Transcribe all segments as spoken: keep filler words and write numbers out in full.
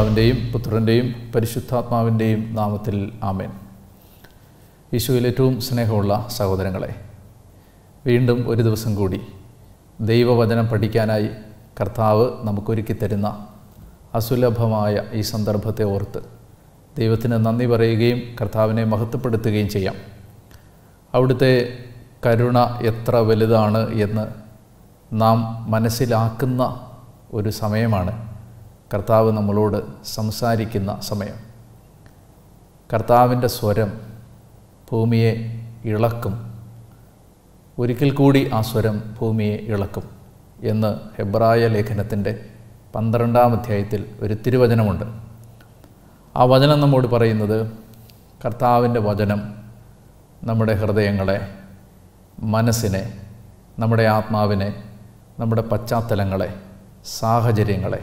പിതാവിൻ്റെയും പുത്രൻ്റെയും പരിശുദ്ധാത്മാവിൻ്റെയും നാമത്തിൽ ആമേൻ. ഈശോയിൽ ഏറ്റവും സ്നേഹമുള്ള സഹോദരങ്ങളെ, വീണ്ടും ഒരു ദിവസം കൂടി ദൈവവചനം പഠിക്കാനായി കർത്താവ് നമുക്കൊരുക്കി തരുന്ന അസുലഭമായ ഈ സന്ദർഭത്തെ ഓർത്ത് ദൈവത്തിന് നന്ദി പറയുകയും കർത്താവിനെ മഹത്വപ്പെടുത്തുകയും ചെയ്യാം. അവിടുത്തെ കരുണ എത്ര വലുതാണ് എന്ന് നാം മനസ്സിലാക്കുന്ന ഒരു സമയമാണ് കർത്താവ് നമ്മളോട് സംസാരിക്കുന്ന സമയം. കർത്താവിൻ്റെ സ്വരം ഭൂമിയെ ഇളക്കും, ഒരിക്കൽ കൂടി ആ സ്വരം ഭൂമിയെ ഇളക്കും എന്ന് ഹെബ്രായ ലേഖനത്തിൻ്റെ പന്ത്രണ്ടാം അധ്യായത്തിൽ ഒരു തിരുവചനമുണ്ട്. ആ വചനം നമ്മോട് പറയുന്നത്, കർത്താവിൻ്റെ വചനം നമ്മുടെ ഹൃദയങ്ങളെ, മനസ്സിനെ, നമ്മുടെ ആത്മാവിനെ, നമ്മുടെ പശ്ചാത്തലങ്ങളെ, സാഹചര്യങ്ങളെ,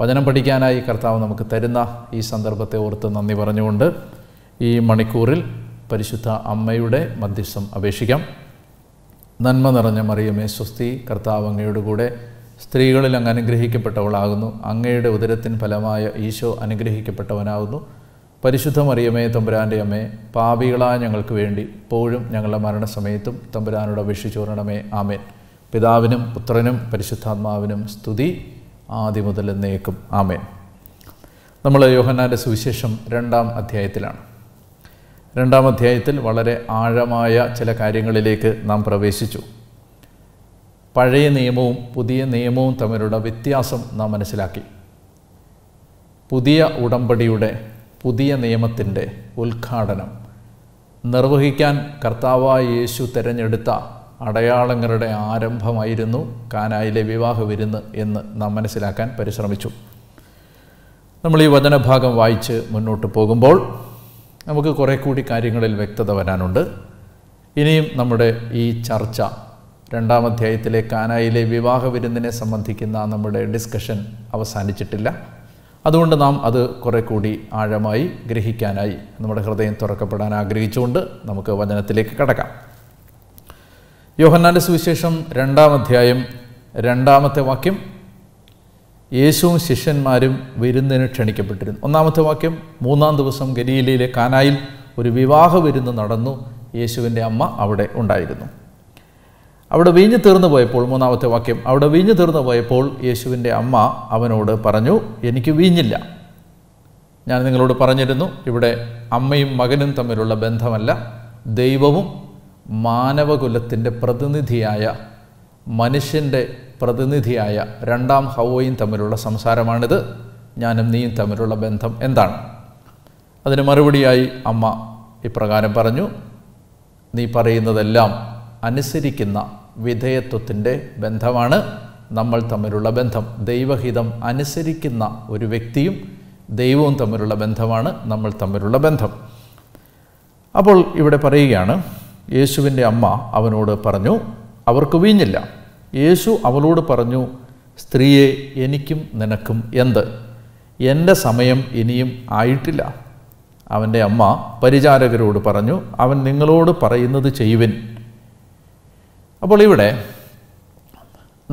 വചനം പഠിക്കാനായി കർത്താവ് നമുക്ക് തരുന്ന ഈ സന്ദർഭത്തെ ഓർത്ത് നന്ദി പറഞ്ഞുകൊണ്ട് ഈ മണിക്കൂറിൽ പരിശുദ്ധ അമ്മയുടെ മധ്യസ്ഥം അപേക്ഷിക്കാം. നന്മ നിറഞ്ഞ മറിയമേ സ്വസ്തി, കർത്താവ് അങ്ങയുടെ കൂടെ, സ്ത്രീകളിൽ അങ്ങ് അനുഗ്രഹിക്കപ്പെട്ടവളാകുന്നു, അങ്ങയുടെ ഉദരത്തിൻ ഫലമായ ഈശോ അനുഗ്രഹിക്കപ്പെട്ടവനാകുന്നു. പരിശുദ്ധ മറിയമേ തമ്പുരാൻ്റെ അമ്മേ, പാപികളായ ഞങ്ങൾക്ക് വേണ്ടി ഇപ്പോഴും ഞങ്ങളുടെ മരണസമയത്തും തമ്പുരാനോട് അപേക്ഷിച്ചോരണമേ. ആമേൻ. പിതാവിനും പുത്രനും പരിശുദ്ധാത്മാവിനും സ്തുതി, ആദി മുതൽ എന്നേക്കും. ആമേൻ. നമ്മൾ യോഹന്നാൻ്റെ സുവിശേഷം രണ്ടാം അധ്യായത്തിലാണ്. രണ്ടാം അധ്യായത്തിൽ വളരെ ആഴമായ ചില കാര്യങ്ങളിലേക്ക് നാം പ്രവേശിച്ചു. പഴയ നിയമവും പുതിയ നിയമവും തമ്മിലുള്ള വ്യത്യാസം നാം മനസ്സിലാക്കി. പുതിയ ഉടമ്പടിയുടെ, പുതിയ നിയമത്തിൻ്റെ ഉദ്ഘാടനം നിർവഹിക്കാൻ കർത്താവായ യേശു തിരഞ്ഞെടുത്ത അടയാളങ്ങളുടെ ആരംഭമായിരുന്നു കാനായിലെ വിവാഹ വിരുന്ന് എന്ന് നാം മനസ്സിലാക്കാൻ പരിശ്രമിച്ചു. നമ്മൾ ഈ വചനഭാഗം വായിച്ച് മുന്നോട്ട് പോകുമ്പോൾ നമുക്ക് കുറേ കൂടി കാര്യങ്ങളിൽ വ്യക്തത വരാനുണ്ട്. ഇനിയും നമ്മുടെ ഈ ചർച്ച, രണ്ടാം അധ്യായത്തിലെ കാനായിലെ വിവാഹ വിരുന്നിനെ സംബന്ധിക്കുന്ന നമ്മുടെ ഡിസ്കഷൻ അവസാനിച്ചിട്ടില്ല. അതുകൊണ്ട് നാം അത് കുറേ കൂടി ആഴമായി ഗ്രഹിക്കാനായി നമ്മുടെ ഹൃദയം തുറക്കപ്പെടാൻ ആഗ്രഹിച്ചുകൊണ്ട് നമുക്ക് വചനത്തിലേക്ക് കടക്കാം. യോഹന്നാൻ്റെ സുവിശേഷം രണ്ടാം അധ്യായം രണ്ടാമത്തെ വാക്യം, യേശുവും ശിഷ്യന്മാരും വിരുന്നിന് ക്ഷണിക്കപ്പെട്ടിരുന്നു. ഒന്നാമത്തെ വാക്യം, മൂന്നാം ദിവസം ഗലീലയിലെ കാനായിൽ ഒരു വിവാഹ വിരുന്ന് നടന്നു, യേശുവിൻ്റെ അമ്മ അവിടെ ഉണ്ടായിരുന്നു. അവിടെ വീഞ്ഞു തീർന്നു പോയപ്പോൾ, മൂന്നാമത്തെ വാക്യം, അവിടെ വീഞ്ഞു തീർന്നു പോയപ്പോൾ യേശുവിൻ്റെ അമ്മ അവനോട് പറഞ്ഞു, എനിക്ക് വീഞ്ഞില്ല. ഞാൻ നിങ്ങളോട് പറഞ്ഞിരുന്നു, ഇവിടെ അമ്മയും മകനും തമ്മിലുള്ള ബന്ധമല്ല, ദൈവവും മാനവകുലത്തിൻ്റെ പ്രതിനിധിയായ, മനുഷ്യൻ്റെ പ്രതിനിധിയായ രണ്ടാം ഹവ്വയും തമ്മിലുള്ള സംസാരമാണിത്. ഞാനും നീയും തമ്മിലുള്ള ബന്ധം എന്താണ്? അതിന് മറുപടിയായി അമ്മ ഇപ്രകാരം പറഞ്ഞു, നീ പറയുന്നതെല്ലാം അനുസരിക്കുന്ന വിധേയത്വത്തിൻ്റെ ബന്ധമാണ് നമ്മൾ തമ്മിലുള്ള ബന്ധം. ദൈവഹിതം അനുസരിക്കുന്ന ഒരു വ്യക്തിയും ദൈവവും തമ്മിലുള്ള ബന്ധമാണ് നമ്മൾ തമ്മിലുള്ള ബന്ധം. അപ്പോൾ ഇവിടെ പറയുകയാണ്, യേശുവിൻ്റെ അമ്മ അവനോട് പറഞ്ഞു, അവർക്ക് വീഞ്ഞില്ല. യേശു അവളോട് പറഞ്ഞു, സ്ത്രീയെ, എനിക്കും നിനക്കും എന്ത്? എൻ്റെ സമയം ഇനിയും ആയിട്ടില്ല. അവൻ്റെ അമ്മ പരിചാരകരോട് പറഞ്ഞു, അവൻ നിങ്ങളോട് പറയുന്നത് ചെയ്യുവിൻ. അപ്പോൾ ഇവിടെ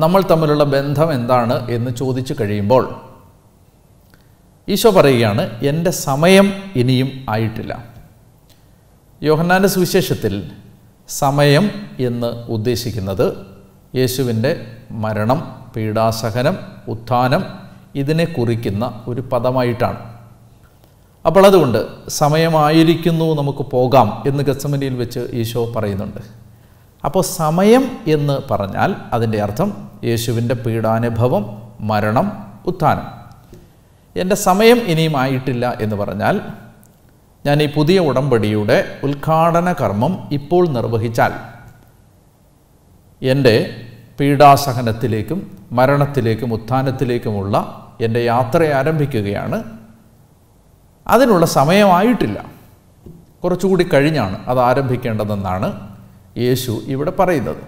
നമ്മൾ തമ്മിലുള്ള ബന്ധം എന്താണ് എന്ന് ചോദിച്ചു കഴിയുമ്പോൾ ഈശോ പറയുകയാണ്, എൻ്റെ സമയം ഇനിയും ആയിട്ടില്ല. യോഹന്നാൻ്റെ സുവിശേഷത്തിൽ സമയം എന്ന് ഉദ്ദേശിക്കുന്നത് യേശുവിൻ്റെ മരണം, പീഡാസഹനം, ഉത്ഥാനം ഇതിനെ കുറിക്കുന്ന ഒരു പദമായിട്ടാണ്. അപ്പോൾ അതുകൊണ്ട് സമയമായിരിക്കുന്നു, നമുക്ക് പോകാം എന്ന് ഗെത്സമനിയിൽ വെച്ച് ഈശോ പറയുന്നുണ്ട്. അപ്പോൾ സമയം എന്ന് പറഞ്ഞാൽ അതിൻ്റെ അർത്ഥം യേശുവിൻ്റെ പീഡാനുഭവം, മരണം, ഉത്ഥാനം. എൻ്റെ സമയം ഇനിയും ആയിട്ടില്ല എന്ന് പറഞ്ഞാൽ, ഞാൻ ഈ പുതിയ ഉടമ്പടിയുടെ ഉദ്ഘാടന കർമ്മം ഇപ്പോൾ നിർവഹിച്ചാൽ എൻ്റെ പീഡാസഹനത്തിലേക്കും മരണത്തിലേക്കും ഉത്ഥാനത്തിലേക്കുമുള്ള എൻ്റെ യാത്ര ആരംഭിക്കുകയാണ്. അതിനുള്ള സമയമായിട്ടില്ല. കുറച്ചുകൂടി കഴിഞ്ഞാണ് അത് ആരംഭിക്കേണ്ടതെന്നാണ് യേശു ഇവിടെ പറയുന്നത്.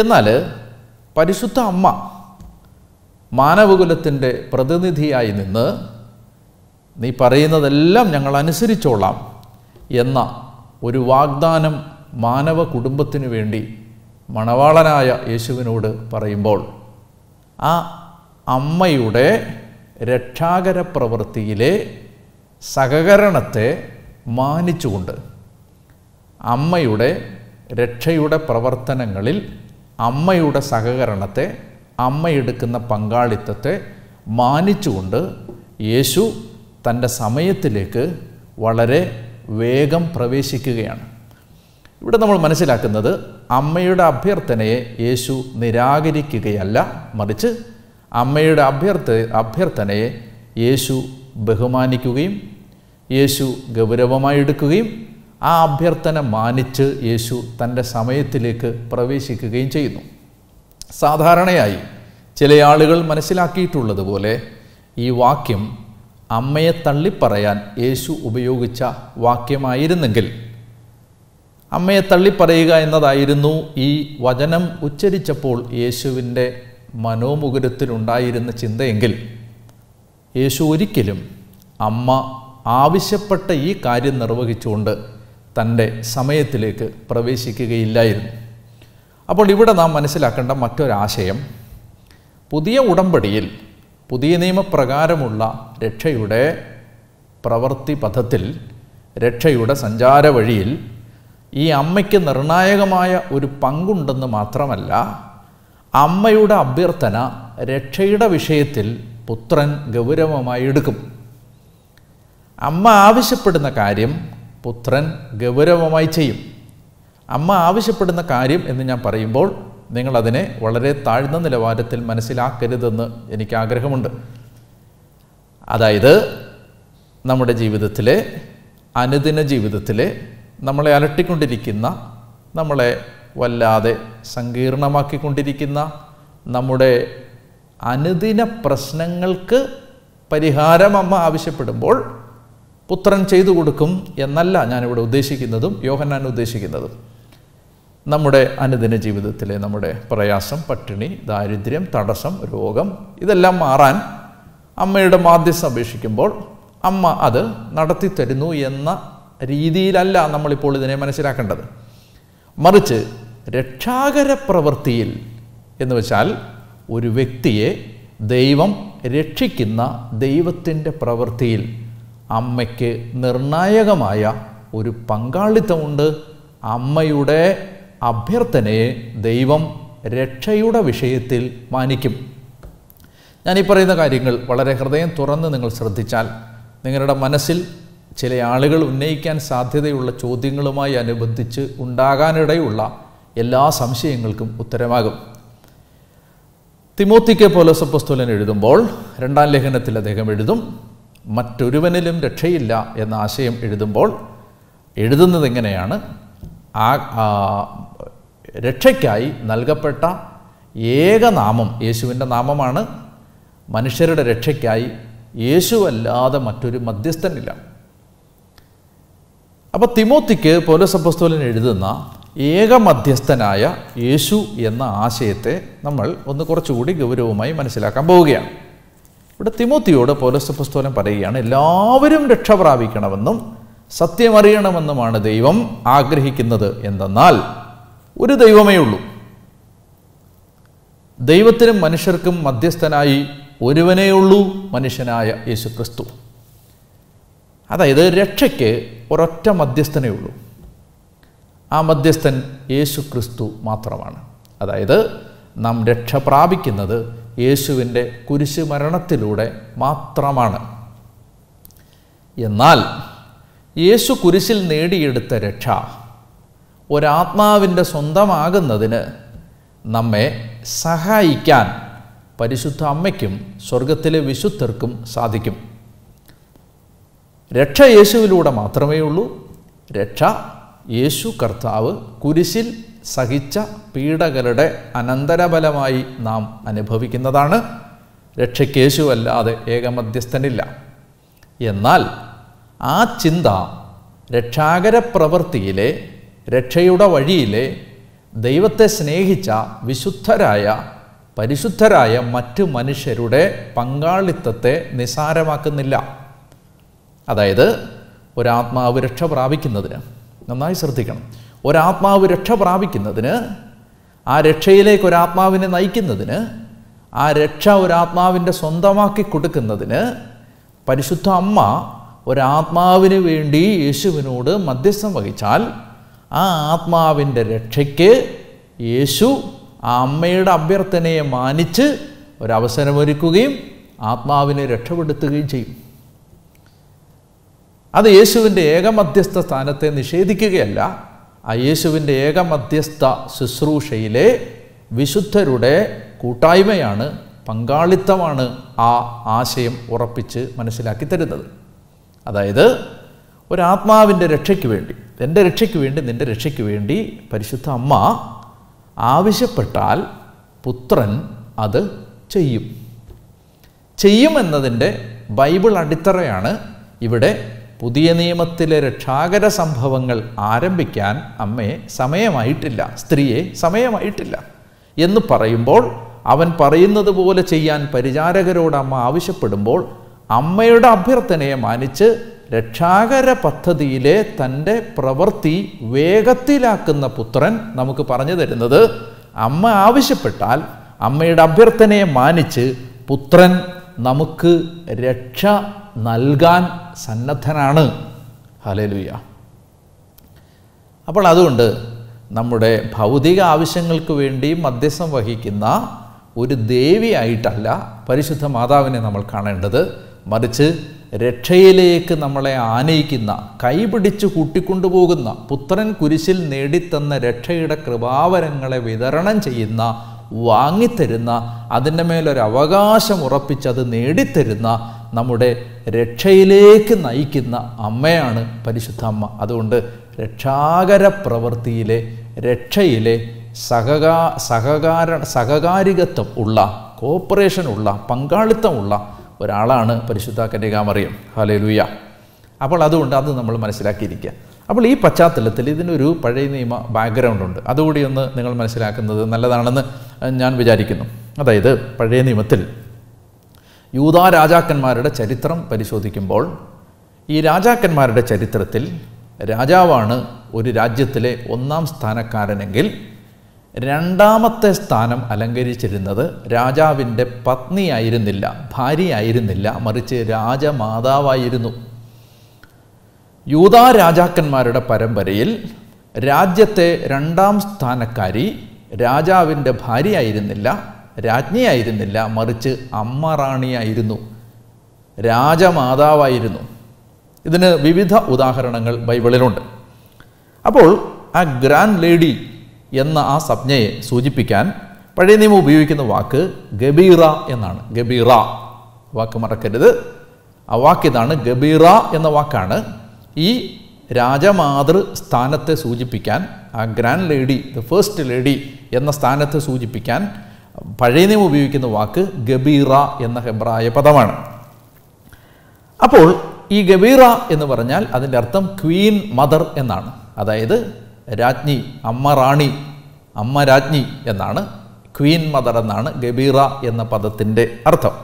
എന്നാൽ പരിശുദ്ധ അമ്മ മാനവകുലത്തിൻ്റെ പ്രതിനിധിയായി നിന്ന് നീ പറയുന്നതെല്ലാം ഞങ്ങൾ അനുസരിച്ചോളാം എന്ന ഒരു വാഗ്ദാനം മാനവ കുടുംബത്തിനു വേണ്ടി മണവാളനായ യേശുവിനോട് പറയുമ്പോൾ ആ അമ്മയുടെ രക്ഷാകര പ്രവൃത്തിയിലെ സഹകരണത്തെ മാനിച്ചുകൊണ്ട്, അമ്മയുടെ രക്ഷയുടെ പ്രവർത്തനങ്ങളിൽ അമ്മയുടെ സഹകരണത്തെ, അമ്മയെടുക്കുന്ന പങ്കാളിത്തത്തെ മാനിച്ചുകൊണ്ട് യേശു തൻ്റെ സമയത്തിലേക്ക് വളരെ വേഗം പ്രവേശിക്കുകയാണ്. ഇവിടെ നമ്മൾ മനസ്സിലാക്കുന്നത് അമ്മയുടെ അഭ്യർത്ഥനയെ യേശു നിരാകരിക്കുകയല്ല, മറിച്ച് അമ്മയുടെ അഭ്യർത്ഥ അഭ്യർത്ഥനയെ യേശു ബഹുമാനിക്കുകയും യേശു ഗൗരവമായി എടുക്കുകയും ആ അഭ്യർത്ഥന മാനിച്ച് യേശു തൻ്റെ സമയത്തിലേക്ക് പ്രവേശിക്കുകയും ചെയ്യുന്നു. സാധാരണയായി ചില ആളുകൾ മനസ്സിലാക്കിയിട്ടുള്ളതുപോലെ ഈ വാക്യം അമ്മയെ തള്ളിപ്പറയാൻ യേശു ഉപയോഗിച്ച വാക്യമായിരുന്നെങ്കിൽ, അമ്മയെ തള്ളിപ്പറയുക എന്നതായിരുന്നു ഈ വചനം ഉച്ചരിച്ചപ്പോൾ യേശുവിൻ്റെ മനോമുകുരത്തിലുണ്ടായിരുന്ന ചിന്തയെങ്കിൽ, യേശു ഒരിക്കലും അമ്മ ആവശ്യപ്പെട്ട ഈ കാര്യം നിർവഹിച്ചുകൊണ്ട് തൻ്റെ സമയത്തിലേക്ക് പ്രവേശിക്കുകയില്ലായിരുന്നു. അപ്പോൾ ഇവിടെ നാം മനസ്സിലാക്കേണ്ട മറ്റൊരാശയം, പുതിയ ഉടമ്പടിയിൽ പുതിയ നിയമപ്രകാരമുള്ള രക്ഷയുടെ പ്രവൃത്തി പഥത്തിൽ, രക്ഷയുടെ സഞ്ചാര വഴിയിൽ ഈ അമ്മയ്ക്ക് നിർണായകമായ ഒരു പങ്കുണ്ടെന്ന് മാത്രമല്ല, അമ്മയുടെ അഭ്യർത്ഥന രക്ഷയുടെ വിഷയത്തിൽ പുത്രൻ ഗൗരവമായി എടുക്കും. അമ്മ ആവശ്യപ്പെടുന്ന കാര്യം പുത്രൻ ഗൗരവമായി ചെയ്യും. അമ്മ ആവശ്യപ്പെടുന്ന കാര്യം എന്ന് ഞാൻ പറയുമ്പോൾ നിങ്ങളതിനെ വളരെ താഴ്ന്ന നിലവാരത്തിൽ മനസ്സിലാക്കരുതെന്ന് എനിക്ക് ആഗ്രഹമുണ്ട്. അതായത് നമ്മുടെ ജീവിതത്തിലെ, അനുദിന ജീവിതത്തിലെ, നമ്മളെ അലട്ടിക്കൊണ്ടിരിക്കുന്ന, നമ്മളെ വല്ലാതെ സങ്കീർണമാക്കിക്കൊണ്ടിരിക്കുന്ന നമ്മുടെ അനുദിന പ്രശ്നങ്ങൾക്ക് പരിഹാരം അമ്മ ആവശ്യപ്പെടുമ്പോൾ പുത്രൻ ചെയ്തു കൊടുക്കും എന്നല്ല ഞാനിവിടെ ഉദ്ദേശിക്കുന്നതും യോഹന്നാൻ ഉദ്ദേശിക്കുന്നതും. നമ്മുടെ അനുദിന ജീവിതത്തിലെ നമ്മുടെ പ്രയാസം, പട്ടിണി, ദാരിദ്ര്യം, തടസ്സം, രോഗം, ഇതെല്ലാം മാറാൻ അമ്മയുടെ മാധ്യസ്ഥ അപേക്ഷിക്കുമ്പോൾ അമ്മ അത് നടത്തിത്തരുന്നു എന്ന രീതിയിലല്ല നമ്മളിപ്പോൾ ഇതിനെ മനസ്സിലാക്കേണ്ടത്. മറിച്ച് രക്ഷാകര പ്രവൃത്തിയിൽ എന്ന് വെച്ചാൽ ഒരു വ്യക്തിയെ ദൈവം രക്ഷിക്കുന്ന ദൈവത്തിൻ്റെ പ്രവൃത്തിയിൽ അമ്മയ്ക്ക് നിർണായകമായ ഒരു പങ്കാളിത്തമുണ്ട്. അമ്മയുടെ അഭ്യർത്ഥനയെ ദൈവം രക്ഷയുടെ വിഷയത്തിൽ മാനിക്കും. ഞാനീ പറയുന്ന കാര്യങ്ങൾ വളരെ ഹൃദയം തുറന്ന് നിങ്ങൾ ശ്രദ്ധിച്ചാൽ നിങ്ങളുടെ മനസ്സിൽ ചില ആളുകൾ ഉന്നയിക്കാൻ സാധ്യതയുള്ള ചോദ്യങ്ങളുമായി അനുബന്ധിച്ച് ഉണ്ടാകാനിടയുള്ള എല്ലാ സംശയങ്ങൾക്കും ഉത്തരമാകും. തിമോത്തിക്ക് പൗലോസ് അപ്പോസ്തലൻ എഴുതുമ്പോൾ രണ്ടാം ലേഖനത്തിൽ അദ്ദേഹം എഴുതും, മറ്റൊരുവനിലും രക്ഷയില്ല എന്ന ആശയം എഴുതുമ്പോൾ എഴുതുന്നത് എങ്ങനെയാണ്? ആ രക്ഷയ്ക്കായി നൽകപ്പെട്ട ഏകനാമം യേശുവിൻ്റെ നാമമാണ്. മനുഷ്യരുടെ രക്ഷയ്ക്കായി യേശുവല്ലാതെ മറ്റൊരു മധ്യസ്ഥനില്ല. അപ്പോൾ തിമോത്തിക്ക് പൗലോസ് അപ്പോസ്തലൻ എഴുതുന്ന ഏക മധ്യസ്ഥനായ യേശു എന്ന ആശയത്തെ നമ്മൾ ഒന്ന് കുറച്ചുകൂടി ഗൗരവമായി മനസ്സിലാക്കാൻ പോവുകയാണ്. ഇവിടെ തിമോത്തിയോട് പൗലോസ് അപ്പോസ്തലൻ പറയുകയാണ്, എല്ലാവരും രക്ഷ പ്രാപിക്കണമെന്നും സത്യമറിയണമെന്നുമാണ് ദൈവം ആഗ്രഹിക്കുന്നത്. എന്തെന്നാൽ ഒരു ദൈവമേ ഉള്ളൂ, ദൈവത്തിനും മനുഷ്യർക്കും മധ്യസ്ഥനായി ഒരുവനേയുള്ളൂ, മനുഷ്യനായ യേശു ക്രിസ്തു. അതായത് രക്ഷയ്ക്ക് ഒരൊറ്റ മധ്യസ്ഥനേ ഉള്ളൂ, ആ മധ്യസ്ഥൻ യേശു ക്രിസ്തു മാത്രമാണ്. അതായത് നാം രക്ഷ പ്രാപിക്കുന്നത് യേശുവിൻ്റെ കുരിശ് മരണത്തിലൂടെ മാത്രമാണ്. എന്നാൽ യേശു കുരിശിൽ നേടിയെടുത്ത രക്ഷ ഒരാത്മാവിൻ്റെ സ്വന്തമാകുന്നതിന് നമ്മെ സഹായിക്കാൻ പരിശുദ്ധ അമ്മയ്ക്കും സ്വർഗത്തിലെ വിശുദ്ധർക്കും സാധിക്കും. രക്ഷ യേശുവിലൂടെ മാത്രമേ ഉള്ളൂ. രക്ഷ യേശു കർത്താവ് കുരിശിൽ സഹിച്ച പീഡകളുടെ അനന്തരഫലമായി നാം അനുഭവിക്കുന്നതാണ്. രക്ഷയ്ക്ക് യേശു അല്ലാതെ ഏകമധ്യസ്ഥനില്ല. എന്നാൽ ആ ചിന്ത രക്ഷാകര പ്രവൃത്തിയിലെ, രക്ഷയുടെ വഴിയിലെ, ദൈവത്തെ സ്നേഹിച്ച വിശുദ്ധരായ പരിശുദ്ധരായ മറ്റ് മനുഷ്യരുടെ പങ്കാളിത്തത്തെ നിസാരമാക്കുന്നില്ല. അതായത് ഒരാത്മാവ് രക്ഷ പ്രാപിക്കുന്നതിന്, നന്നായി ശ്രദ്ധിക്കണം, ഒരാത്മാവ് രക്ഷ പ്രാപിക്കുന്നതിന്, ആ രക്ഷയിലേക്ക് ഒരാത്മാവിനെ നയിക്കുന്നതിന്, ആ രക്ഷ ഒരാത്മാവിൻ്റെ സ്വന്തമാക്കി കൊടുക്കുന്നതിന് പരിശുദ്ധ അമ്മ ഒരാത്മാവിന് വേണ്ടി യേശുവിനോട് മധ്യസ്ഥം വഹിച്ചാൽ ആ ആത്മാവിൻ്റെ രക്ഷയ്ക്ക് യേശു ആ അമ്മയുടെ അഭ്യർത്ഥനയെ മാനിച്ച് ഒരവസരമൊരുക്കുകയും ആത്മാവിനെ രക്ഷപ്പെടുത്തുകയും ചെയ്യും. അത് യേശുവിൻ്റെ ഏകമധ്യസ്ഥ സ്ഥാനത്തെ നിഷേധിക്കുകയല്ല, ആ യേശുവിൻ്റെ ഏകമധ്യസ്ഥ ശുശ്രൂഷയിലെ വിശുദ്ധരുടെ കൂട്ടായ്മയാണ്, പങ്കാളിത്തമാണ് ആ ആശയം ഉറപ്പിച്ച് മനസ്സിലാക്കി തരുന്നത്. അതായത് ഒരാത്മാവിൻ്റെ രക്ഷയ്ക്ക് വേണ്ടി, എൻ്റെ രക്ഷയ്ക്ക് വേണ്ടി, നിൻ്റെ രക്ഷയ്ക്ക് വേണ്ടി പരിശുദ്ധ അമ്മ ആവശ്യപ്പെട്ടാൽ പുത്രൻ അത് ചെയ്യും. ചെയ്യുമെന്നതിൻ്റെ ബൈബിൾ അടിത്തറയാണ് ഇവിടെ പുതിയ നിയമത്തിലെ രക്ഷാകര സംഭവങ്ങൾ ആരംഭിക്കാൻ അമ്മയെ സമയമായിട്ടില്ല, സ്ത്രീയെ സമയമായിട്ടില്ല എന്ന് പറയുമ്പോൾ, അവൻ പറയുന്നത് പോലെ ചെയ്യാൻ പരിചാരകരോട് അമ്മ ആവശ്യപ്പെടുമ്പോൾ, അമ്മയുടെ അഭ്യർത്ഥനയെ മാനിച്ച് രക്ഷാകര പദ്ധതിയിലെ തൻ്റെ പ്രവൃത്തി വേഗത്തിലാക്കുന്ന പുത്രൻ നമുക്ക് പറഞ്ഞു തരുന്നത്, അമ്മ ആവശ്യപ്പെട്ടാൽ അമ്മയുടെ അഭ്യർത്ഥനയെ മാനിച്ച് പുത്രൻ നമുക്ക് രക്ഷ നൽകാൻ സന്നദ്ധനാണ്. ഹല്ലേലൂയ. അപ്പോൾ അതുകൊണ്ട് നമ്മുടെ ഭൗതിക ആവശ്യങ്ങൾക്ക് വേണ്ടി മധ്യസ്ഥം വഹിക്കുന്ന ഒരു ദേവിയായിട്ടല്ല പരിശുദ്ധ മാതാവിനെ നമ്മൾ കാണേണ്ടത്, മറിച്ച് രക്ഷയിലേക്ക് നമ്മളെ ആനയിക്കുന്ന, കൈപിടിച്ച് കൂട്ടിക്കൊണ്ടുപോകുന്ന, പുത്രൻ കുരിശിൽ നേടിത്തന്ന രക്ഷയുടെ കൃപാവരങ്ങളെ വിതരണം ചെയ്യുന്ന, വാങ്ങിത്തരുന്ന, അതിൻ്റെ മേലൊരവകാശം ഉറപ്പിച്ചത് നേടിത്തരുന്ന, നമ്മുടെ രക്ഷയിലേക്ക് നയിക്കുന്ന അമ്മയാണ് പരിശുദ്ധ അമ്മ. അതുകൊണ്ട് രക്ഷാകര പ്രവൃത്തിയിലെ, രക്ഷയിലെ സഹകാ സഹകാര സഹകാരികത്വം ഉള്ള, കോപ്പറേഷനുള്ള, പങ്കാളിത്തമുള്ള ഒരാളാണ് പരിശുദ്ധ കന്യകാമറിയം. ഹല്ലേലൂയ. അപ്പോൾ അതുകൊണ്ട് അത് നമ്മൾ മനസ്സിലാക്കിയിരിക്കുക. അപ്പോൾ ഈ പശ്ചാത്തലത്തിൽ ഇതിനൊരു പഴയ നിയമ ബാക്ക്ഗ്രൗണ്ട് ഉണ്ട്, അതുകൂടി ഒന്ന് നിങ്ങൾ മനസ്സിലാക്കുന്നത് നല്ലതാണെന്ന് ഞാൻ വിചാരിക്കുന്നു. അതായത് പഴയ നിയമത്തിൽ യൂദാ രാജാക്കന്മാരുടെ ചരിത്രം പരിശോധിക്കുമ്പോൾ, ഈ രാജാക്കന്മാരുടെ ചരിത്രത്തിൽ രാജാവാണ് ഒരു രാജ്യത്തിലെ ഒന്നാം സ്ഥാനക്കാരനെങ്കിൽ രണ്ടാമത്തെ സ്ഥാനം അലങ്കരിച്ചിരുന്നത് രാജാവിൻ്റെ പത്നിയായിരുന്നില്ല, ഭാര്യയായിരുന്നില്ല, മറിച്ച് രാജമാതാവായിരുന്നു. യൂദാ രാജാക്കന്മാരുടെ പരമ്പരയിൽ രാജ്യത്തെ രണ്ടാം സ്ഥാനക്കാരി രാജാവിൻ്റെ ഭാര്യയായിരുന്നില്ല, രാജ്ഞിയായിരുന്നില്ല, മറിച്ച് അമ്മ റാണിയായിരുന്നു, രാജമാതാവായിരുന്നു. ഇതിന് വിവിധ ഉദാഹരണങ്ങൾ ബൈബിളിലുണ്ട്. അപ്പോൾ ആ ഗ്രാൻഡ് ലേഡി എന്ന ആ സംജ്ഞയെ സൂചിപ്പിക്കാൻ പഴയ നിയമം ഉപയോഗിക്കുന്ന വാക്ക് ഗബീറ എന്നാണ്. ഗബീറ വാക്ക് മറക്കരുത്. ആ വാക്കിതാണ്, ഗബീറ എന്ന വാക്കാണ് ഈ രാജമാതൃ സ്ഥാനത്തെ സൂചിപ്പിക്കാൻ, ആ grand lady, the first lady എന്ന സ്ഥാനത്തെ സൂചിപ്പിക്കാൻ പഴയ നിയമം ഉപയോഗിക്കുന്ന വാക്ക് ഗബീറ എന്ന ഹെബ്രായ പദമാണ്. അപ്പോൾ ഈ ഗബീറ എന്ന് പറഞ്ഞാൽ അതിൻ്റെ അർത്ഥം ക്വീൻ മദർ എന്നാണ്. അതായത് രാജ്ഞി, അമ്മ റാണി, അമ്മ രാജ്ഞി എന്നാണ്, ക്വീൻ മദർ എന്നാണ് ഗബീറ എന്ന പദത്തിൻ്റെ അർത്ഥം.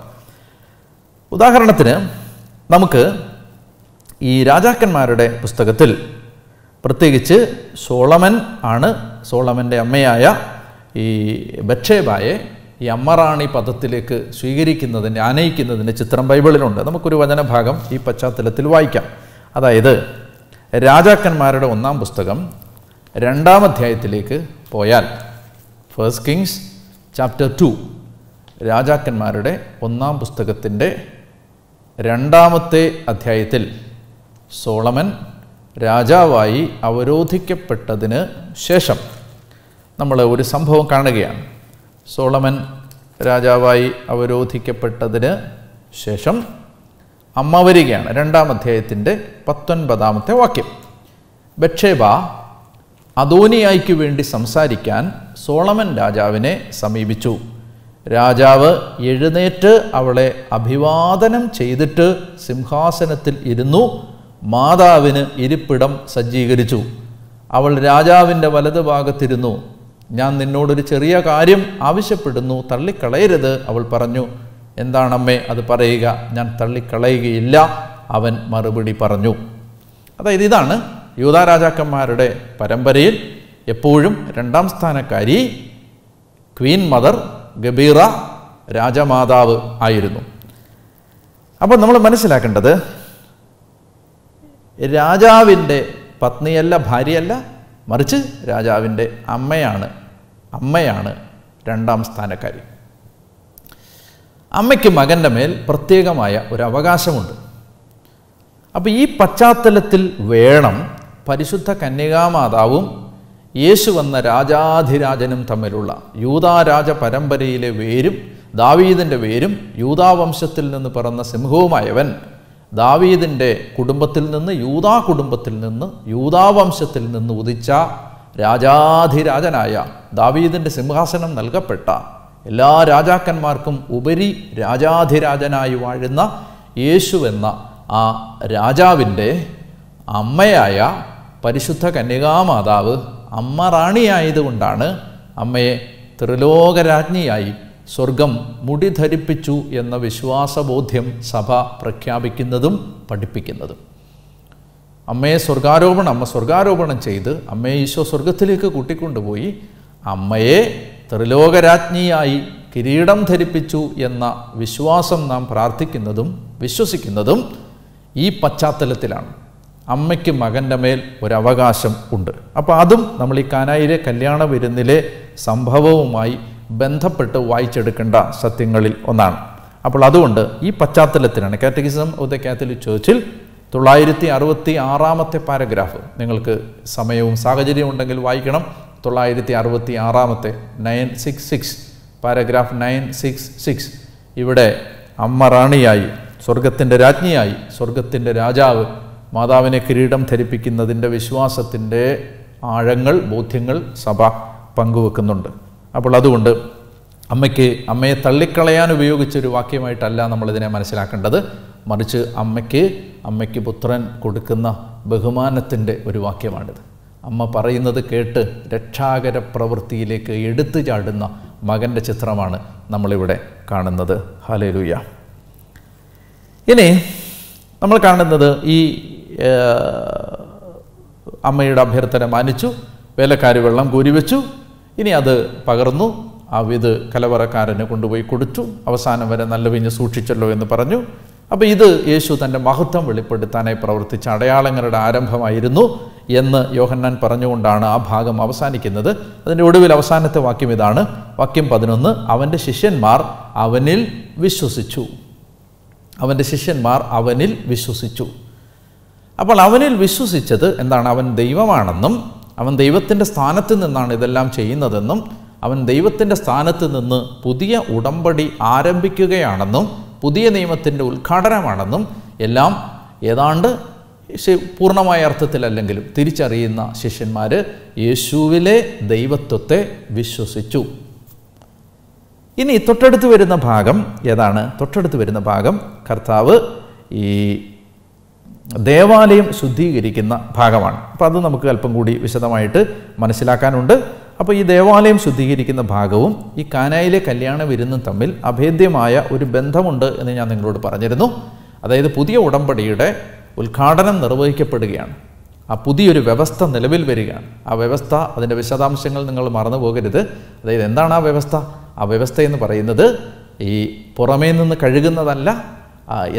ഉദാഹരണത്തിന് നമുക്ക് ഈ രാജാക്കന്മാരുടെ പുസ്തകത്തിൽ പ്രത്യേകിച്ച് സോളമൻ ആണ്, സോളമൻ്റെ അമ്മയായ ഈ ബത്ശേബയെ ഈ അമ്മ റാണി പദത്തിലേക്ക് സ്വീകരിക്കുന്നതിൻ്റെ, ആനയിക്കുന്നതിൻ്റെ ചിത്രം ബൈബിളിലുണ്ട്. നമുക്കൊരു വചനഭാഗം ഈ പശ്ചാത്തലത്തിൽ വായിക്കാം. അതായത് രാജാക്കന്മാരുടെ ഒന്നാം പുസ്തകം രണ്ടാം അധ്യായത്തിലേക്ക് പോയാൽ, ഫസ്റ്റ് കിങ്സ് ചാപ്റ്റർ ടു, രാജാക്കന്മാരുടെ ഒന്നാം പുസ്തകത്തിൻ്റെ രണ്ടാമത്തെ അധ്യായത്തിൽ സോളമൻ രാജാവായി അവരോധിക്കപ്പെട്ടതിന് ശേഷം നമ്മൾ ഒരു സംഭവം കാണുകയാണ്. സോളമൻ രാജാവായി അവരോധിക്കപ്പെട്ടതിന് ശേഷം അമ്മ വരികയാണ്. രണ്ടാം അധ്യായത്തിൻ്റെ പത്തൊൻപതാമത്തെ വാക്യം, ബത്ശേബ അദോനിയായ്ക്ക് വേണ്ടി സംസാരിക്കാൻ സോളമൻ രാജാവിനെ സമീപിച്ചു. രാജാവ് എഴുന്നേറ്റ് അവളെ അഭിവാദനം ചെയ്തിട്ട് സിംഹാസനത്തിൽ ഇരുന്നു, മാതാവിന് ഇരിപ്പിടം സജ്ജീകരിച്ചു. അവൾ രാജാവിൻ്റെ വലതുഭാഗത്തിരുന്നു. ഞാൻ നിന്നോടൊരു ചെറിയ കാര്യം ആവശ്യപ്പെടുന്നു, തള്ളിക്കളയരുത്. അവൾ പറഞ്ഞു, എന്താണമ്മേ അത് പറയുക. ഞാൻ തള്ളിക്കളയുകയില്ല, അവൻ മറുപടി പറഞ്ഞു. അതായത് ഇതാണ് യൂദാ രാജാക്കന്മാരുടെ പരമ്പരയിൽ എപ്പോഴും രണ്ടാം സ്ഥാനക്കാരി ക്വീൻ മദർ ഗബീറ രാജമാതാവ് ആയിരുന്നു. അപ്പോൾ നമ്മൾ മനസ്സിലാക്കേണ്ടത്, രാജാവിൻ്റെ പത്നിയല്ല, ഭാര്യയല്ല, മറിച്ച് രാജാവിൻ്റെ അമ്മയാണ് അമ്മയാണ് രണ്ടാം സ്ഥാനക്കാരി. അമ്മയ്ക്ക് മകൻ്റെ മേൽ പ്രത്യേകമായ ഒരു അവകാശമുണ്ട്. അപ്പോൾ ഈ പശ്ചാത്തലത്തിൽ വേണം പരിശുദ്ധ കന്യകാമാതാവും യേശു എന്ന രാജാധിരാജനും തമ്മിലുള്ള യൂദാരാജ പരമ്പരയിലെ വേരും ദാവീദിൻ്റെ വേരും യൂദാവംശത്തിൽ നിന്ന് പിറന്ന സിംഹവുമായവൻ ദാവീദിൻ്റെ കുടുംബത്തിൽ നിന്ന്, യൂദാ കുടുംബത്തിൽ നിന്ന്, യൂദാവംശത്തിൽ നിന്ന് ഉദിച്ച രാജാധിരാജനായ ദാവീദിൻ്റെ സിംഹാസനം നൽകപ്പെട്ട എല്ലാ രാജാക്കന്മാർക്കും ഉപരി രാജാധിരാജനായി വാഴുന്ന യേശു എന്ന ആ രാജാവിൻ്റെ അമ്മയായ പരിശുദ്ധ കന്യകാമാതാവ് അമ്മ റാണിയായതുകൊണ്ടാണ് അമ്മയെ ത്രിലോകരാജ്ഞിയായി സ്വർഗം മുടി ധരിപ്പിച്ചു എന്ന വിശ്വാസബോധ്യം സഭ പ്രഖ്യാപിക്കുന്നതും പഠിപ്പിക്കുന്നതും. അമ്മയെ സ്വർഗാരോപണം അമ്മ സ്വർഗാരോപണം ചെയ്ത് അമ്മയെ ഈശോ സ്വർഗത്തിലേക്ക് കൂട്ടിക്കൊണ്ടുപോയി അമ്മയെ ത്രിലോകരാജ്ഞിയായി കിരീടം ധരിപ്പിച്ചു എന്ന വിശ്വാസം നാം പ്രാർത്ഥിക്കുന്നതും വിശ്വസിക്കുന്നതും ഈ പശ്ചാത്തലത്തിലാണ്. അമ്മയ്ക്ക് മകൻ്റെ മേൽ ഒരവകാശം ഉണ്ട്. അപ്പോൾ അതും നമ്മൾ ഈ കാനായിലെ കല്യാണ വിരുന്നിലെ സംഭവവുമായി ബന്ധപ്പെട്ട് വായിച്ചെടുക്കേണ്ട സത്യങ്ങളിൽ ഒന്നാണ്. അപ്പോൾ അതുകൊണ്ട് ഈ പശ്ചാത്തലത്തിലാണ് കാറ്റഗിസം ഓഫ് ദ കാത്തലിക് ചേർച്ചിൽ തൊള്ളായിരത്തി അറുപത്തി ആറാമത്തെ പാരഗ്രാഫ്, നിങ്ങൾക്ക് സമയവും സാഹചര്യവും ഉണ്ടെങ്കിൽ വായിക്കണം. തൊള്ളായിരത്തി അറുപത്തി ആറാമത്തെ nine six six paragraph nine six six ഇവിടെ അമ്മ റാണിയായി, സ്വർഗത്തിൻ്റെ രാജ്ഞിയായി, സ്വർഗത്തിൻ്റെ രാജാവ് മാതാവിനെ കിരീടം ധരിപ്പിക്കുന്നതിൻ്റെ വിശ്വാസത്തിൻ്റെ ആഴങ്ങൾ, ബോധ്യങ്ങൾ സഭ പങ്കുവെക്കുന്നുണ്ട്. അപ്പോൾ അതുകൊണ്ട് അമ്മയ്ക്ക് അമ്മയെ തള്ളിക്കളയാൻ ഉപയോഗിച്ചൊരു വാക്യമായിട്ടല്ല നമ്മളിതിനെ മനസ്സിലാക്കേണ്ടത്, മറിച്ച് അമ്മയ്ക്ക് അമ്മയ്ക്ക് പുത്രൻ കൊടുക്കുന്ന ബഹുമാനത്തിൻ്റെ ഒരു വാക്യമാണിത്. അമ്മ പറയുന്നത് കേട്ട് രക്ഷാകര പ്രവൃത്തിയിലേക്ക് എടുത്തു ചാടുന്ന മകൻ്റെ ചിത്രമാണ് നമ്മളിവിടെ കാണുന്നത്. ഹല്ലേലൂയ. ഇനി നമ്മൾ കാണുന്നത് ഈ അമ്മയുടെ അഭ്യർത്ഥന മാനിച്ചു, വേലക്കാരി വെള്ളം കോരിവെച്ചു, ഇനി അത് പകർന്നു, ആ വിത് കലവറക്കാരന് കൊണ്ടുപോയി കൊടുത്തു, അവസാനം വരെ നല്ല വിഞ്ഞ് സൂക്ഷിച്ചല്ലോ എന്ന് പറഞ്ഞു. അപ്പോൾ ഇത് യേശു തൻ്റെ മഹത്വം വെളിപ്പെടുത്താനായി പ്രവർത്തിച്ച അടയാളങ്ങളുടെ ആരംഭമായിരുന്നു എന്ന് യോഹന്നാൻ പറഞ്ഞുകൊണ്ടാണ് ആ ഭാഗം അവസാനിക്കുന്നത്. അതിൻ്റെ ഒടുവിൽ അവസാനത്തെ വാക്യം ഇതാണ്, വാക്യം പതിനൊന്ന്, അവൻ്റെ ശിഷ്യന്മാർ അവനിൽ വിശ്വസിച്ചു. അവൻ്റെ ശിഷ്യന്മാർ അവനിൽ വിശ്വസിച്ചു. അപ്പോൾ അവനിൽ വിശ്വസിച്ചത് എന്താണ്? അവൻ ദൈവമാണെന്നും അവൻ ദൈവത്തിൻ്റെ സ്ഥാനത്ത് നിന്നാണ് ഇതെല്ലാം ചെയ്യുന്നതെന്നും അവൻ ദൈവത്തിൻ്റെ സ്ഥാനത്ത് നിന്ന് പുതിയ ഉടമ്പടി ആരംഭിക്കുകയാണെന്നും പുതിയ നിയമത്തിൻ്റെ ഉദ്ഘാടനമാണെന്നും എല്ലാം ഏതാണ്ട് പൂർണ്ണമായ അർത്ഥത്തിലല്ലെങ്കിലും തിരിച്ചറിയുന്ന ശിഷ്യന്മാർ യേശുവിലെ ദൈവത്വത്തെ വിശ്വസിച്ചു. ഇനി തൊട്ടടുത്ത് വരുന്ന ഭാഗം ഏതാണ്? തൊട്ടടുത്ത് വരുന്ന ഭാഗം കർത്താവ് ഈ ദേവാലയം ശുദ്ധീകരിക്കുന്ന ഭാഗമാണ്. അപ്പോൾ അത് നമുക്ക് അല്പം കൂടി വിശദമായിട്ട് മനസ്സിലാക്കാനുണ്ട്. അപ്പോൾ ഈ ദേവാലയം ശുദ്ധീകരിക്കുന്ന ഭാഗവും ഈ കാനായിലെ കല്യാണ വിരുന്നും തമ്മിൽ അഭേദ്യമായ ഒരു ബന്ധമുണ്ട് എന്ന് ഞാൻ നിങ്ങളോട് പറഞ്ഞിരുന്നു. അതായത് പുതിയ ഉടമ്പടിയുടെ ഉദ്ഘാടനം നിർവഹിക്കപ്പെടുകയാണ്, ആ പുതിയൊരു വ്യവസ്ഥ നിലവിൽ വരികയാണ്. ആ വ്യവസ്ഥ, അതിൻ്റെ വിശദാംശങ്ങൾ നിങ്ങൾ മറന്നു പോകരുത്. അതായത് എന്താണ് ആ വ്യവസ്ഥ? ആ വ്യവസ്ഥ എന്ന് പറയുന്നത് ഈ പുറമേ നിന്ന് കഴുകുന്നതല്ല.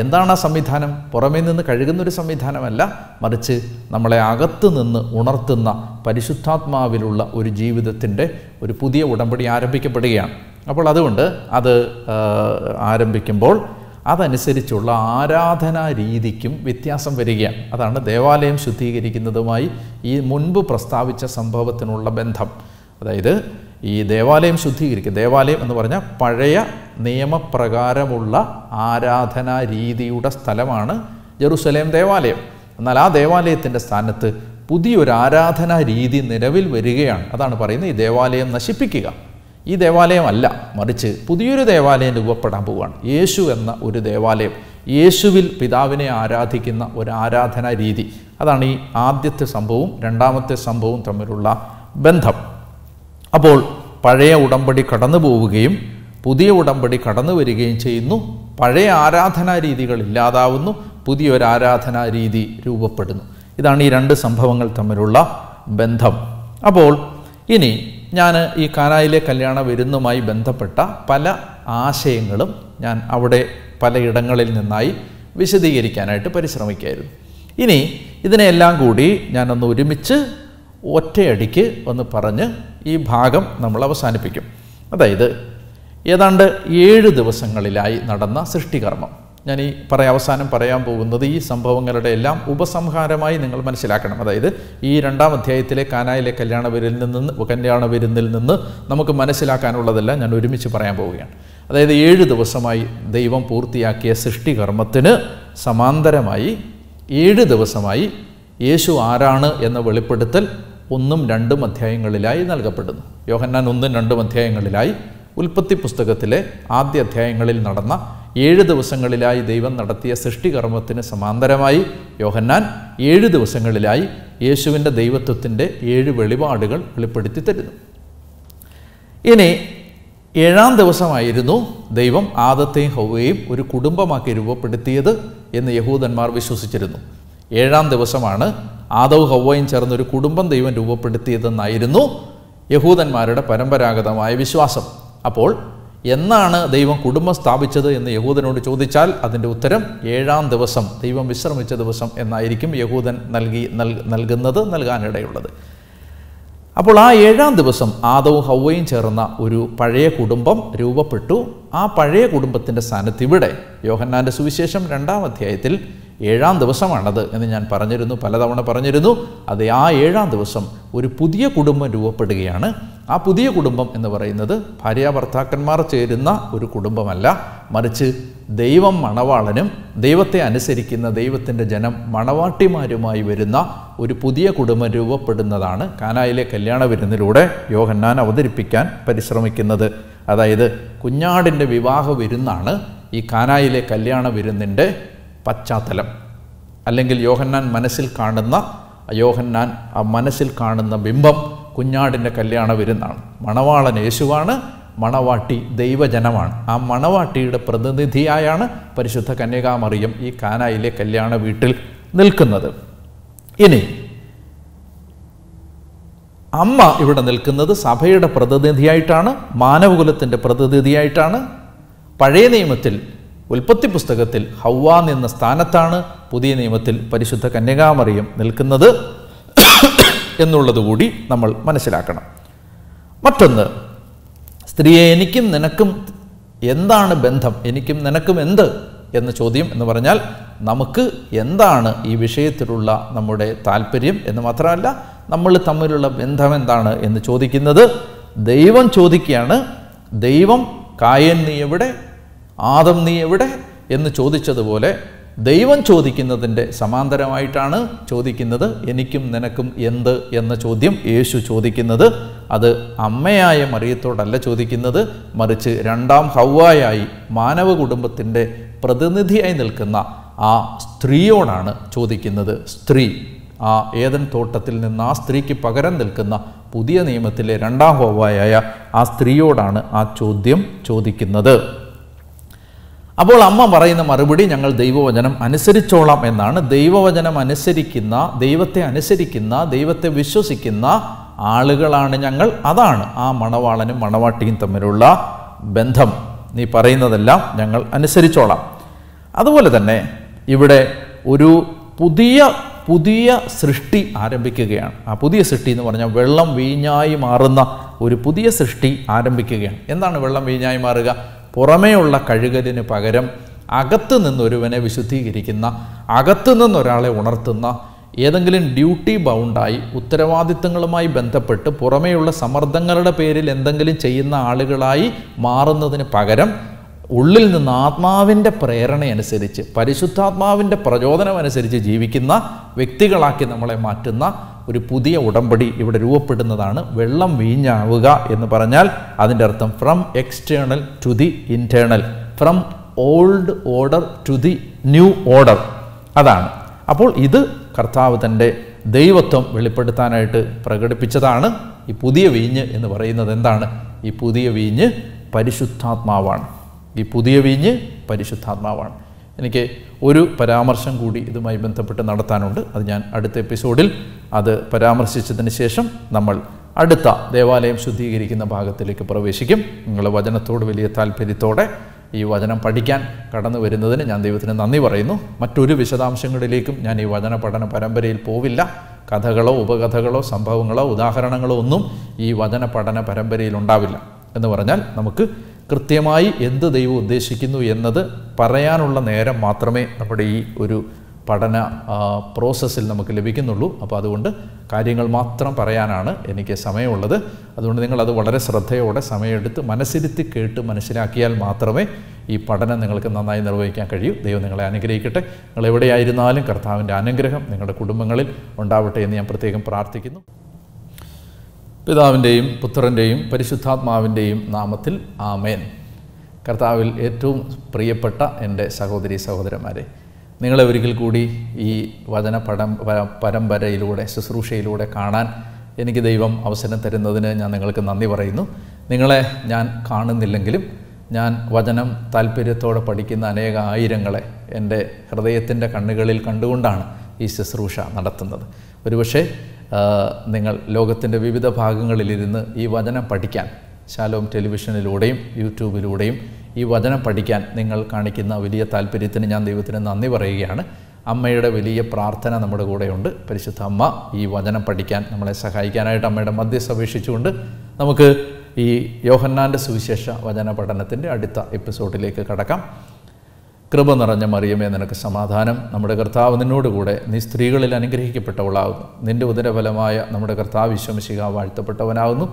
എന്താണ് ആ സംവിധാനം? പുറമേ നിന്ന് കഴുകുന്നൊരു സംവിധാനമല്ല, മറിച്ച് നമ്മളെ അകത്ത് നിന്ന് ഉണർത്തുന്ന പരിശുദ്ധാത്മാവിലുള്ള ഒരു ജീവിതത്തിൻ്റെ ഒരു പുതിയ ഉടമ്പടി ആരംഭിക്കപ്പെടുകയാണ്. അപ്പോൾ അതുകൊണ്ട് അത് ആരംഭിക്കുമ്പോൾ അതനുസരിച്ചുള്ള ആരാധനാ രീതിക്കും വ്യത്യാസം വരികയാണ്. അതാണ് ദേവാലയം ശുദ്ധീകരിക്കുന്നതുമായി ഈ മുൻപ് പ്രസ്താവിച്ച സംഭവത്തിനുള്ള ബന്ധം. അതായത് ഈ ദേവാലയം ശുദ്ധീകരിക്കുക, ദേവാലയം എന്ന് പറഞ്ഞാൽ പഴയ നിയമപ്രകാരമുള്ള ആരാധനാ രീതിയുടെ സ്ഥലമാണ് ജെറുസലേം ദേവാലയം. എന്നാൽ ആ ദേവാലയത്തിൻ്റെ സ്ഥാനത്ത് പുതിയൊരു ആരാധനാ രീതി നിലവിൽ വരികയാണ്. അതാണ് പറയുന്നത്, ഈ ദേവാലയം നശിപ്പിക്കുക. ഈ ദേവാലയം അല്ല, മറിച്ച് പുതിയൊരു ദേവാലയം രൂപപ്പെടാൻ പോവുകയാണ്. യേശു എന്ന ഒരു ദേവാലയം, യേശുവിൽ പിതാവിനെ ആരാധിക്കുന്ന ഒരു ആരാധനാ രീതി. അതാണ് ഈ ആദ്യത്തെ സംഭവവും രണ്ടാമത്തെ സംഭവവും തമ്മിലുള്ള ബന്ധം. അപ്പോൾ പഴയ ഉടമ്പടി കടന്നു പോവുകയും പുതിയ ഉടമ്പടി കടന്നു വരികയും ചെയ്യുന്നു. പഴയ ആരാധനാ രീതികൾ ഇല്ലാതാവുന്നു, പുതിയൊരു ആരാധനാ രീതി രൂപപ്പെടുന്നു. ഇതാണ് ഈ രണ്ട് സംഭവങ്ങൾ തമ്മിലുള്ള ബന്ധം. അപ്പോൾ ഇനി ഞാൻ ഈ കാനായിലെ കല്യാണ വിരുന്നുമായി ബന്ധപ്പെട്ട പല ആശയങ്ങളും ഞാൻ അവിടെ പലയിടങ്ങളിൽ നിന്നായി വിശദീകരിക്കാനായിട്ട് പരിശ്രമിക്കുകയായിരുന്നു. ഇനി ഇതിനെല്ലാം കൂടി ഞാനൊന്ന് ഒരുമിച്ച് ഒറ്റയടിക്ക് ഒന്ന് പറഞ്ഞ് ഈ ഭാഗം നമ്മൾ അവസാനിപ്പിക്കും. അതായത് ഏതാണ്ട് ഏഴ് ദിവസങ്ങളിലായി നടന്ന സൃഷ്ടികർമ്മം, ഞാൻ ഈ പറയാൻ അവസാനം പറയാൻ പോകുന്നത് ഈ സംഭവങ്ങളുടെ എല്ലാം ഉപസംഹാരമായി നിങ്ങൾ മനസ്സിലാക്കണം. അതായത് ഈ രണ്ടാം അധ്യായത്തിലെ കാനായിലെ കല്യാണ വിരുന്നിൽ നിന്ന് കല്യാണ വിരുന്നിൽ നിന്ന് നമുക്ക് മനസ്സിലാക്കാനുള്ളതെല്ലാം ഞാൻ ഒരുമിച്ച് പറയാൻ പോവുകയാണ്. അതായത് ഏഴ് ദിവസമായി ദൈവം പൂർത്തിയാക്കിയ സൃഷ്ടികർമ്മത്തിന് സമാന്തരമായി ഏഴ് ദിവസമായി യേശു ആരാണ് എന്ന വെളിപ്പെടുത്തൽ ഒന്നും രണ്ടും അധ്യായങ്ങളിലായി നൽകപ്പെടുന്നു. യോഹന്നാൻ ഒന്നും രണ്ടും അധ്യായങ്ങളിലായി ഉൽപ്പത്തി പുസ്തകത്തിലെ ആദ്യ അധ്യായങ്ങളിൽ നടന്ന ഏഴ് ദിവസങ്ങളിലായി ദൈവം നടത്തിയ സൃഷ്ടികർമ്മത്തിന് സമാന്തരമായി യോഹന്നാൻ ഏഴ് ദിവസങ്ങളിലായി യേശുവിൻ്റെ ദൈവത്വത്തിൻ്റെ ഏഴ് വെളിപാടുകൾ വെളിപ്പെടുത്തി തരുന്നു. ഇനി ഏഴാം ദിവസമായിരുന്നു ദൈവം ആദത്തെയും ഹൗവയെയും ഒരു കുടുംബമാക്കി രൂപപ്പെടുത്തിയത് എന്ന് യഹൂദന്മാർ വിശ്വസിച്ചിരുന്നു. ഏഴാം ദിവസമാണ് ആദവും ഹൗവയും ചേർന്നൊരു കുടുംബം ദൈവം രൂപപ്പെടുത്തിയതെന്നായിരുന്നു യഹൂദന്മാരുടെ പരമ്പരാഗതമായ വിശ്വാസം. അപ്പോൾ എന്നാണ് ദൈവം കുടുംബം സ്ഥാപിച്ചത് എന്ന് യഹൂദനോട് ചോദിച്ചാൽ അതിൻ്റെ ഉത്തരം ഏഴാം ദിവസം, ദൈവം വിശ്രമിച്ച ദിവസം എന്നായിരിക്കും യഹൂദൻ നൽകി നൽകുന്നത് നൽകാനിടയുള്ളത്. അപ്പോൾ ആ ഏഴാം ദിവസം ആദവും ഹൗവയും ചേർന്ന ഒരു പഴയ കുടുംബം രൂപപ്പെട്ടു. ആ പഴയ കുടുംബത്തിൻ്റെ സാന്നിധ്യം ഇവിടെ യോഹന്നാൻ്റെ സുവിശേഷം രണ്ടാം അധ്യായത്തിൽ ഏഴാം ദിവസമാണത് എന്ന് ഞാൻ പറഞ്ഞിരുന്നു, പലതവണ പറഞ്ഞിരുന്നു. അത് ആ ഏഴാം ദിവസം ഒരു പുതിയ കുടുംബം രൂപപ്പെടുകയാണ്. ആ പുതിയ കുടുംബം എന്ന് പറയുന്നത് ഭാര്യ ഭർത്താക്കന്മാർ ചേരുന്ന ഒരു കുടുംബമല്ല, മറിച്ച് ദൈവം മണവാളനും ദൈവത്തെ അനുസരിക്കുന്ന ദൈവത്തിൻ്റെ ജനം മണവാട്ടിമാരുമായി വരുന്ന ഒരു പുതിയ കുടുംബം രൂപപ്പെടുന്നതാണ് കാനായിലെ കല്യാണ വിരുന്നിലൂടെ യോഹന്നാൻ അവതരിപ്പിക്കാൻ പരിശ്രമിക്കുന്നത്. അതായത് കുഞ്ഞാടിൻ്റെ വിവാഹ വിരുന്നാണ് ഈ കാനായിലെ കല്യാണ വിരുന്നിൻ്റെ പശ്ചാത്തലം, അല്ലെങ്കിൽ യോഹന്നാൻ മനസ്സിൽ കാണുന്ന യോഹന്നാൻ ആ മനസ്സിൽ കാണുന്ന ബിംബം കുഞ്ഞാടിൻ്റെ കല്യാണ വിരുന്നാണ്. മണവാളൻ യേശുവാണ്, മണവാട്ടി ദൈവജനമാണ്. ആ മണവാട്ടിയുടെ പ്രതിനിധിയായാണ് പരിശുദ്ധ കന്യകാമറിയം ഈ കാനായിലെ കല്യാണ വീട്ടിൽ നിൽക്കുന്നത്. ഇനി അമ്മ ഇവിടെ നിൽക്കുന്നത് സഭയുടെ പ്രതിനിധിയായിട്ടാണ്, മാനവകുലത്തിൻ്റെ പ്രതിനിധിയായിട്ടാണ്. പഴയ നിയമത്തിൽ ഉൽപ്പത്തി പുസ്തകത്തിൽ ഹൗവ എന്ന സ്ഥാനത്താണ് പുതിയ നിയമത്തിൽ പരിശുദ്ധ കന്യകാമറിയം നിൽക്കുന്നത് എന്നുള്ളതുകൂടി നമ്മൾ മനസ്സിലാക്കണം. മറ്റൊന്ന്, സ്ത്രീയെ എനിക്കും നിനക്കും എന്താണ് ബന്ധം, എനിക്കും നിനക്കും എന്ത് എന്ന ചോദ്യം എന്ന് പറഞ്ഞാൽ നമുക്ക് എന്താണ് ഈ വിഷയത്തിലുള്ള നമ്മുടെ താല്പര്യം എന്ന് മാത്രമല്ല, നമ്മൾ തമ്മിലുള്ള ബന്ധം എന്താണ് എന്ന് ചോദിക്കുന്നത് ദൈവം ചോദിക്കുകയാണ്. ദൈവം കായൻ നീ എവിടെ, ആദം നീ എവിടെ എന്ന് ചോദിച്ചതുപോലെ ദൈവം ചോദിക്കുന്നതിൻ്റെ സമാന്തരമായിട്ടാണ് ചോദിക്കുന്നത് എനിക്കും നിനക്കും എന്ത് എന്ന ചോദ്യം യേശു ചോദിക്കുന്നത്. അത് അമ്മയായ മറിയത്തോടല്ല ചോദിക്കുന്നത്, മറിച്ച് രണ്ടാം ഹൗവയായി മാനവ കുടുംബത്തിൻ്റെ പ്രതിനിധിയായി നിൽക്കുന്ന ആ സ്ത്രീയോടാണ് ചോദിക്കുന്നത്. സ്ത്രീ, ആ ഏദൻ തോട്ടത്തിൽ നിന്ന് ആ സ്ത്രീക്ക് പകരം നിൽക്കുന്ന പുതിയ നിയമത്തിലെ രണ്ടാം ഹൗവയായ ആ സ്ത്രീയോടാണ് ആ ചോദ്യം ചോദിക്കുന്നത്. അപ്പോൾ അമ്മ പറയുന്ന മറുപടി ഞങ്ങൾ ദൈവവചനം അനുസരിച്ചോളാം എന്നാണ്. ദൈവവചനം അനുസരിക്കുന്ന, ദൈവത്തെ അനുസരിക്കുന്ന, ദൈവത്തെ വിശ്വസിക്കുന്ന ആളുകളാണ് ഞങ്ങൾ. അതാണ് ആ മണവാളനും മണവാട്ടിയും തമ്മിലുള്ള ബന്ധം. നീ പറയുന്നതെല്ലാം ഞങ്ങൾ അനുസരിച്ചോളാം. അതുപോലെ തന്നെ ഇവിടെ ഒരു പുതിയ പുതിയ സൃഷ്ടി ആരംഭിക്കുകയാണ്. ആ പുതിയ സൃഷ്ടി എന്ന് പറഞ്ഞാൽ വെള്ളം വീഞ്ഞായി മാറുന്ന ഒരു പുതിയ സൃഷ്ടി ആരംഭിക്കുകയാണ്. എന്താണ് വെള്ളം വീഞ്ഞായി മാറുക? പുറമേയുള്ള കഴുകലിന് പകരം അകത്ത് നിന്നൊരുവനെ വിശുദ്ധീകരിക്കുന്ന, അകത്ത് നിന്നൊരാളെ ഉണർത്തുന്ന, ഏതെങ്കിലും ഡ്യൂട്ടി ബൗണ്ടായി ഉത്തരവാദിത്തങ്ങളുമായി ബന്ധപ്പെട്ട് പുറമേയുള്ള സമ്മർദ്ദങ്ങളുടെ പേരിൽ എന്തെങ്കിലും ചെയ്യുന്ന ആളുകളായി മാറുന്നതിന് പകരം ഉള്ളിൽ നിന്ന് ആത്മാവിൻ്റെ പ്രേരണയനുസരിച്ച്, പരിശുദ്ധാത്മാവിൻ്റെ പ്രചോദനമനുസരിച്ച് ജീവിക്കുന്ന വ്യക്തികളാക്കി നമ്മളെ മാറ്റുന്ന ഒരു പുതിയ ഉടമ്പടി ഇവിടെ രൂപപ്പെടുന്നതാണ് വെള്ളം വീഞ്ഞാവുക എന്ന് പറഞ്ഞാൽ. അതിൻ്റെ അർത്ഥം from external to the internal, from old order to the new order. അതാണ്. അപ്പോൾ ഇത് കർത്താവ് തൻ്റെ ദൈവത്വം വെളിപ്പെടുത്താനായിട്ട് പ്രകടിപ്പിച്ചതാണ്. ഈ പുതിയ വീഞ്ഞ് എന്ന് പറയുന്നത് എന്താണ്? ഈ പുതിയ വീഞ്ഞ് പരിശുദ്ധാത്മാവാണ്. ഈ പുതിയ വീഞ്ഞ് പരിശുദ്ധാത്മാവാണ്. എനിക്ക് ഒരു പരാമർശം കൂടി ഇതുമായി ബന്ധപ്പെട്ട് നടത്താനുണ്ട്. അത് ഞാൻ അടുത്ത എപ്പിസോഡിൽ അത് പരാമർശിച്ചതിന് ശേഷം നമ്മൾ അടുത്ത ദേവാലയം ശുദ്ധീകരിക്കുന്ന ഭാഗത്തിലേക്ക് പ്രവേശിക്കും. നിങ്ങളുടെ വചനത്തോട് വലിയ താല്പര്യത്തോടെ ഈ വചനം പഠിക്കാൻ കടന്നു വരുന്നതിന് ഞാൻ ദൈവത്തിന് നന്ദി പറയുന്നു. മറ്റൊരു വിശദാംശങ്ങളിലേക്കും ഞാൻ ഈ വചന പഠന പരമ്പരയിൽ പോവില്ല. കഥകളോ ഉപകഥകളോ സംഭവങ്ങളോ ഉദാഹരണങ്ങളോ ഒന്നും ഈ വചന പഠന പരമ്പരയിൽ ഉണ്ടാവില്ല. എന്ന് പറഞ്ഞാൽ നമുക്ക് കൃത്യമായി എന്ത് ദൈവം ഉദ്ദേശിക്കുന്നു എന്നത് പറയാനുള്ള നേരം മാത്രമേ നമ്മുടെ ഈ ഒരു പഠന പ്രോസസ്സിൽ നമുക്ക് ലഭിക്കുന്നുള്ളൂ. അപ്പോൾ അതുകൊണ്ട് കാര്യങ്ങൾ മാത്രം പറയാനാണ് എനിക്ക് സമയമുള്ളത്. അതുകൊണ്ട് നിങ്ങളത് വളരെ ശ്രദ്ധയോടെ സമയമെടുത്ത് മനസ്സിരുത്തി കേട്ട് മനസ്സിലാക്കിയാൽ മാത്രമേ ഈ പഠനം നിങ്ങൾക്ക് നന്നായി നിർവഹിക്കാൻ കഴിയൂ. ദൈവം നിങ്ങളെ അനുഗ്രഹിക്കട്ടെ. നിങ്ങൾ എവിടെയായിരുന്നാലും കർത്താവിൻ്റെ അനുഗ്രഹം നിങ്ങളുടെ കുടുംബങ്ങളിൽ ഉണ്ടാവട്ടെ എന്ന് ഞാൻ പ്രത്യേകം പ്രാർത്ഥിക്കുന്നു. പിതാവിൻ്റെയും പുത്രൻ്റെയും പരിശുദ്ധാത്മാവിൻ്റെയും നാമത്തിൽ ആമേൻ. കർത്താവിൽ ഏറ്റവും പ്രിയപ്പെട്ട എൻ്റെ സഹോദരി സഹോദരന്മാരെ, നിങ്ങളെ ഒരിക്കൽ കൂടി ഈ വചന പടം പരമ്പരയിലൂടെ ശുശ്രൂഷയിലൂടെ കാണാൻ എനിക്ക് ദൈവം അവസരം തരുന്നതിന് ഞാൻ നിങ്ങൾക്ക് നന്ദി പറയുന്നു. നിങ്ങളെ ഞാൻ കാണുന്നില്ലെങ്കിലും ഞാൻ വചനം താല്പര്യത്തോടെ പഠിക്കുന്ന അനേക ആയിരങ്ങളെ എൻ്റെ ഹൃദയത്തിൻ്റെ കണ്ണുകളിൽ കണ്ടുകൊണ്ടാണ് ഈ ശുശ്രൂഷ നടത്തുന്നത്. ഒരുപക്ഷെ നിങ്ങൾ ലോകത്തിൻ്റെ വിവിധ ഭാഗങ്ങളിലിരുന്ന് ഈ വചനം പഠിക്കാൻ ശാലോം ടെലിവിഷനിലൂടെയും യൂട്യൂബിലൂടെയും ഈ വചനം പഠിക്കാൻ നിങ്ങൾ കാണിക്കുന്ന വലിയ താല്പര്യത്തിന് ഞാൻ ദൈവത്തിന് നന്ദി പറയുകയാണ്. അമ്മയുടെ വലിയ പ്രാർത്ഥന നമ്മുടെ കൂടെയുണ്ട്. പരിശുദ്ധ അമ്മ ഈ വചനം പഠിക്കാൻ നമ്മളെ സഹായിക്കാനായിട്ട് അമ്മയുടെ മധ്യസ്ഥ അപേക്ഷിച്ചുകൊണ്ട് നമുക്ക് ഈ യോഹന്നാൻ്റെ സുവിശേഷ വചന പഠനത്തിൻ്റെ അടുത്ത എപ്പിസോഡിലേക്ക് കടക്കാം. കൃപ നിറഞ്ഞ മറിയമേ, നിനക്ക് സമാധാനം. നമ്മുടെ കർത്താവ് നിന്നോടുകൂടെ. നീ സ്ത്രീകളിൽ അനുഗ്രഹിക്കപ്പെട്ടവളാകുന്നു. നിൻ്റെ ഉദരഫലമായ നമ്മുടെ കർത്താവ് ഈശോമിശിഹാ വാഴ്ത്തപ്പെട്ടവനാകുന്നു.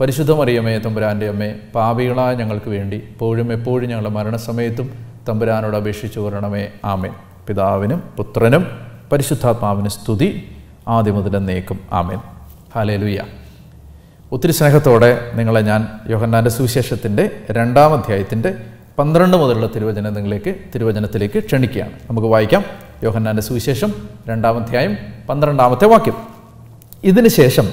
പരിശുദ്ധ മറിയമേ, തമ്പുരാൻ്റെ അമ്മേ, പാപികളായ ഞങ്ങൾക്ക് വേണ്ടി ഇപ്പോഴും എപ്പോഴും ഞങ്ങളുടെ മരണസമയത്തും തമ്പുരാനോട് അപേക്ഷിച്ചു കൊരണമേ. ആമേൻ. പിതാവിനും പുത്രനും പരിശുദ്ധാത്മാവിനും സ്തുതി, ആദ്യം മുതൽ എന്നേക്കും. ആമേൻ. ഹല്ലേലൂയ. ഒത്തിരി സ്നേഹത്തോടെ നിങ്ങളെ ഞാൻ യോഹന്നാൻ്റെ സുവിശേഷത്തിൻ്റെ രണ്ടാം അധ്യായത്തിൻ്റെ പന്ത്രണ്ട് മുതലുള്ള തിരുവചനങ്ങളിലേക്ക് തിരുവചനത്തിലേക്ക് ക്ഷണിക്കുകയാണ്. നമുക്ക് വായിക്കാം. യോഹന്നാൻ്റെ സുവിശേഷം രണ്ടാം അധ്യായം പന്ത്രണ്ടാമത്തെ വാക്യം. ഇതിന് ശേഷം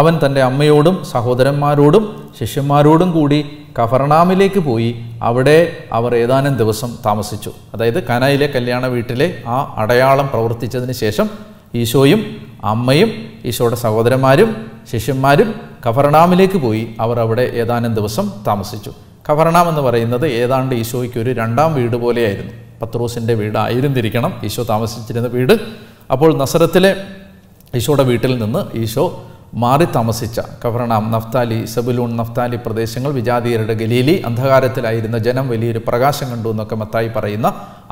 അവൻ തൻ്റെ അമ്മയോടും സഹോദരന്മാരോടും ശിഷ്യന്മാരോടും കൂടി കഫർനാമിലേക്ക് പോയി. അവിടെ അവർ ഏതാനും ദിവസം താമസിച്ചു. അതായത് കാനായിലെ കല്യാണ വീട്ടിലെ ആ അടയാളം പ്രവർത്തിച്ചതിന് ശേഷം ഈശോയും അമ്മയും ഈശോയുടെ സഹോദരന്മാരും ശിഷ്യന്മാരും കഫർനാമിലേക്ക് പോയി. അവർ അവിടെ ഏതാനും ദിവസം താമസിച്ചു. കഫർനാം എന്ന് പറയുന്നത് ഏതാണ്ട് ഈശോയ്ക്ക് ഒരു രണ്ടാം വീട് പോലെയായിരുന്നു. പത്രോസിൻ്റെ വീടായിരുന്നിരിക്കണം ഈശോ താമസിച്ചിരുന്ന വീട്. അപ്പോൾ നസറത്തിലെ ഈശോയുടെ വീട്ടിൽ നിന്ന് ഈശോ മാറി താമസിച്ച കഫർനാം, നഫ്താലി, സെബുലൂൺ, നഫ്താലി പ്രദേശങ്ങൾ, വിജാതീയരുടെ ഗലീലി, അന്ധകാരത്തിലായിരുന്ന ജനം വലിയൊരു പ്രകാശം കണ്ടു എന്നൊക്കെ മത്തായി പറയുന്ന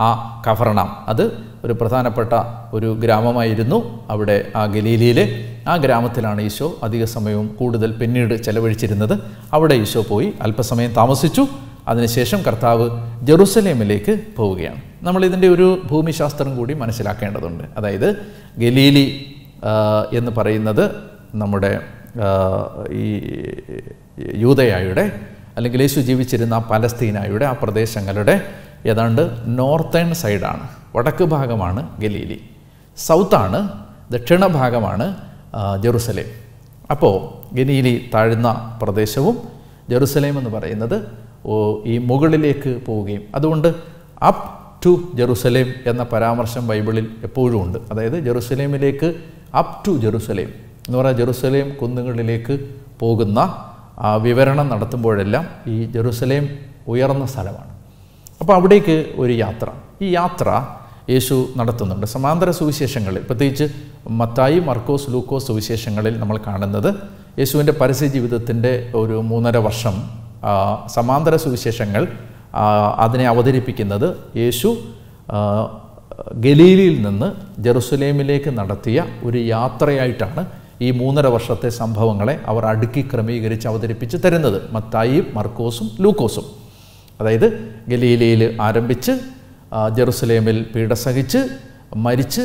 ആ കഫർനാം, അത് ഒരു പ്രധാനപ്പെട്ട ഒരു ഗ്രാമമായിരുന്നു. അവിടെ ആ ഗലീലിയിലെ ആ ഗ്രാമത്തിലാണ് ഈശോ അധിക സമയവും കൂടുതൽ പിന്നീട് ചെലവഴിച്ചിരുന്നത്. അവിടെ ഈശോ പോയി അല്പസമയം താമസിച്ചു. അതിനുശേഷം കർത്താവ് ജെറുസലേമിലേക്ക് പോവുകയാണ്. നമ്മളിതിൻ്റെ ഒരു ഭൂമിശാസ്ത്രം കൂടി മനസ്സിലാക്കേണ്ടതുണ്ട്. അതായത് ഗലീലി എന്ന് പറയുന്നത് നമ്മുടെ ഈ യൂദയായുടെ അല്ലെങ്കിൽ യേശു ജീവിച്ചിരുന്ന പലസ്തീനായുടെ ആ പ്രദേശങ്ങളുടെ ഏതാണ്ട് നോർത്തേൺ സൈഡാണ്, വടക്ക് ഭാഗമാണ് ഗലീലി, സൗത്താണ് ദക്ഷിണ ഭാഗമാണ് ജെറുസലേം. അപ്പോൾ ഗലീലി താഴ്ന്ന പ്രദേശവും ജെറുസലേം എന്ന് പറയുന്നത് ഈ മുകളിലേക്ക് പോവുകയും, അതുകൊണ്ട് അപ്പ് ടു ജെറുസലേം എന്ന പരാമർശം ബൈബിളിൽ എപ്പോഴും ഉണ്ട്. അതായത് ജെറുസലേമിലേക്ക്, അപ് ടു ജെറുസലേം എന്ന് പറഞ്ഞാൽ ജെറുസലേം കുന്നുകളിലേക്ക് പോകുന്ന ആ വിവരണം നടത്തുമ്പോഴെല്ലാം ഈ ജെറുസലേം ഉയർന്ന സ്ഥലമാണ്. അപ്പോൾ അവിടേക്ക് ഒരു യാത്ര, ഈ യാത്ര യേശു നടത്തുന്നുണ്ട്. സമാന്തര സുവിശേഷങ്ങളിൽ, പ്രത്യേകിച്ച് മത്തായി, മർക്കോസ്, ലൂക്കോസ് സുവിശേഷങ്ങളിൽ നമ്മൾ കാണുന്നത് യേശുവിൻ്റെ പരസ്യ ജീവിതത്തിൻ്റെ ഒരു മൂന്നര വർഷം സമാന്തര സുവിശേഷങ്ങൾ അതിനെ അവതരിപ്പിക്കുന്നത് യേശു ഗലീലിയിൽ നിന്ന് ജെറുസലേമിലേക്ക് നടത്തിയ ഒരു യാത്രയായിട്ടാണ് ഈ മൂന്നര വർഷത്തെ സംഭവങ്ങളെ അവർ അടുക്കി ക്രമീകരിച്ച് അവതരിപ്പിച്ച് തരുന്നത്. മത്തായി, മർക്കോസും ലൂക്കോസും. അതായത് ഗലീലയിൽ ആരംഭിച്ച് ജെറുസലേമിൽ പീഡസഹിച്ച് മരിച്ച്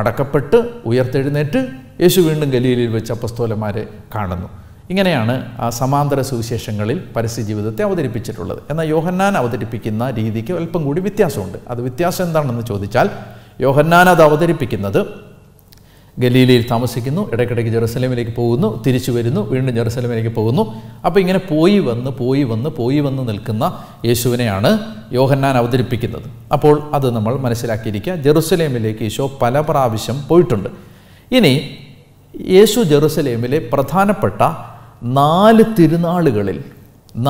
അടക്കപ്പെട്ട് ഉയർത്തെഴുന്നേറ്റ് യേശു വീണ്ടും ഗലീലയിൽ വെച്ച് അപ്പസ്തോലന്മാരെ കാണുന്നു. ഇങ്ങനെയാണ് ആ സമാന്തര സുവിശേഷങ്ങളിൽ പരസ്യജീവിതത്തെ അവതരിപ്പിച്ചിട്ടുള്ളത്. എന്നാൽ യോഹന്നാൻ അവതരിപ്പിക്കുന്ന രീതിക്ക് അല്പം കൂടി വ്യത്യാസമുണ്ട്. അത് വ്യത്യാസം എന്താണെന്ന് ചോദിച്ചാൽ, യോഹന്നാൻ അത് അവതരിപ്പിക്കുന്നത് ഗലീലയിൽ താമസിക്കുന്നു, ഇടയ്ക്കിടയ്ക്ക് ജെറുസലേമിലേക്ക് പോകുന്നു, തിരിച്ചു വരുന്നു, വീണ്ടും ജെറുസലേമിലേക്ക് പോകുന്നു. അപ്പോൾ ഇങ്ങനെ പോയി വന്ന് പോയി വന്ന് പോയി വന്ന് നിൽക്കുന്ന യേശുവിനെയാണ് യോഹന്നാൻ അവതരിപ്പിക്കുന്നത്. അപ്പോൾ അത് നമ്മൾ മനസ്സിലാക്കിയിരിക്കുക. ജെറുസലേമിലേക്ക് ഈശോ പല പ്രാവശ്യം പോയിട്ടുണ്ട്. ഇനി യേശു ജെറുസലേമിലെ പ്രധാനപ്പെട്ട നാല് തിരുനാളുകളിൽ,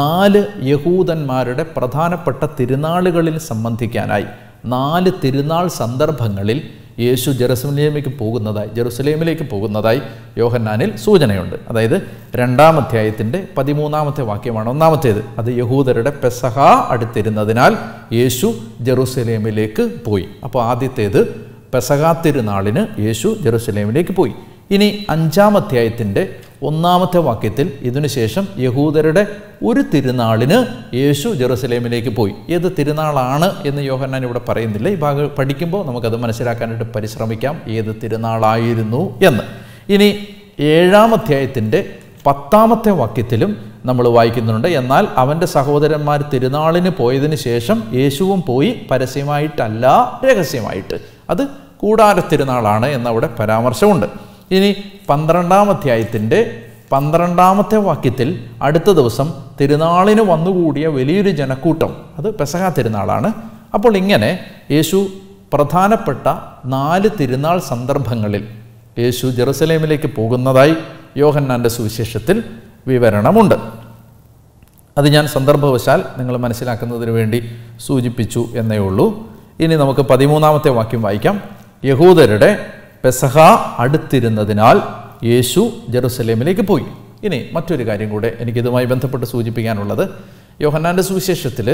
നാല് യഹൂദന്മാരുടെ പ്രധാനപ്പെട്ട തിരുനാളുകളിൽ സംബന്ധിക്കാനായി നാല് തിരുനാൾ സന്ദർഭങ്ങളിൽ യേശു ജെറുസലേമിലേക്ക് പോകുന്നതായി ജെറുസലേമിലേക്ക് പോകുന്നതായി യോഹന്നാനിൽ സൂചനയുണ്ട്. അതായത് രണ്ടാം അധ്യായത്തിൻ്റെ പതിമൂന്നാമത്തെ വാക്യമാണ് ഒന്നാമത്തേത്. അത് യഹൂദരുടെ പെസഹ അടുത്തിരുന്നതിനാൽ യേശു ജെറുസലേമിലേക്ക് പോയി. അപ്പോൾ ആദ്യത്തേത് പെസഹ തിരുനാളിന് യേശു ജെറുസലേമിലേക്ക് പോയി. ഇനി അഞ്ചാം അധ്യായത്തിൻ്റെ ഒന്നാമത്തെ വാക്യത്തിൽ ഇതിനുശേഷം യഹൂദരുടെ ഒരു തിരുനാളിന് യേശു ജെറുസലേമിലേക്ക് പോയി. ഏത് തിരുനാളാണ് എന്ന് യോഹന്നാൻ ഇവിടെ പറയുന്നില്ല. ഈ ഭാഗം പഠിക്കുമ്പോൾ നമുക്കത് മനസ്സിലാക്കാനായിട്ട് പരിശ്രമിക്കാം, ഏത് തിരുനാളായിരുന്നു എന്ന്. ഇനി ഏഴാം അധ്യായത്തിൻ്റെ പത്താമത്തെ വാക്യത്തിലും നമ്മൾ വായിക്കുന്നുണ്ട്, എന്നാൽ അവൻ്റെ സഹോദരന്മാർ തിരുനാളിന് പോയതിന് ശേഷം യേശുവും പോയി, പരസ്യമായിട്ടല്ല രഹസ്യമായിട്ട്. അത് കൂടാരത്തിരുനാളാണ് എന്നവിടെ പരാമർശമുണ്ട്. ഇനി പന്ത്രണ്ടാം അധ്യായത്തിൻ്റെ പന്ത്രണ്ടാമത്തെ വാക്യത്തിൽ അടുത്ത ദിവസം തിരുനാളിന് വന്നുകൂടിയ വലിയൊരു ജനക്കൂട്ടം, അത് പെസഹ തിരുനാളാണ്. അപ്പോൾ ഇങ്ങനെ യേശു പ്രധാനപ്പെട്ട നാല് തിരുനാൾ സന്ദർഭങ്ങളിൽ യേശു ജെറുസലേമിലേക്ക് പോകുന്നതായി യോഹന്നാൻ്റെ സുവിശേഷത്തിൽ വിവരണമുണ്ട്. അത് ഞാൻ സന്ദർഭവശാൽ നിങ്ങൾ മനസ്സിലാക്കുന്നതിന് വേണ്ടി സൂചിപ്പിച്ചു എന്നേ ഉള്ളൂ. ഇനി നമുക്ക് പതിമൂന്നാമത്തെ വാക്യം വായിക്കാം. യഹൂദരുടെ പെസഹ അടുത്തിരുന്നതിനാൽ യേശു ജെറുസലേമിലേക്ക് പോയി. ഇനി മറ്റൊരു കാര്യം കൂടെ എനിക്കിതുമായി ബന്ധപ്പെട്ട് സൂചിപ്പിക്കാനുള്ളത്, യോഹന്നാൻ്റെ സുവിശേഷത്തിൽ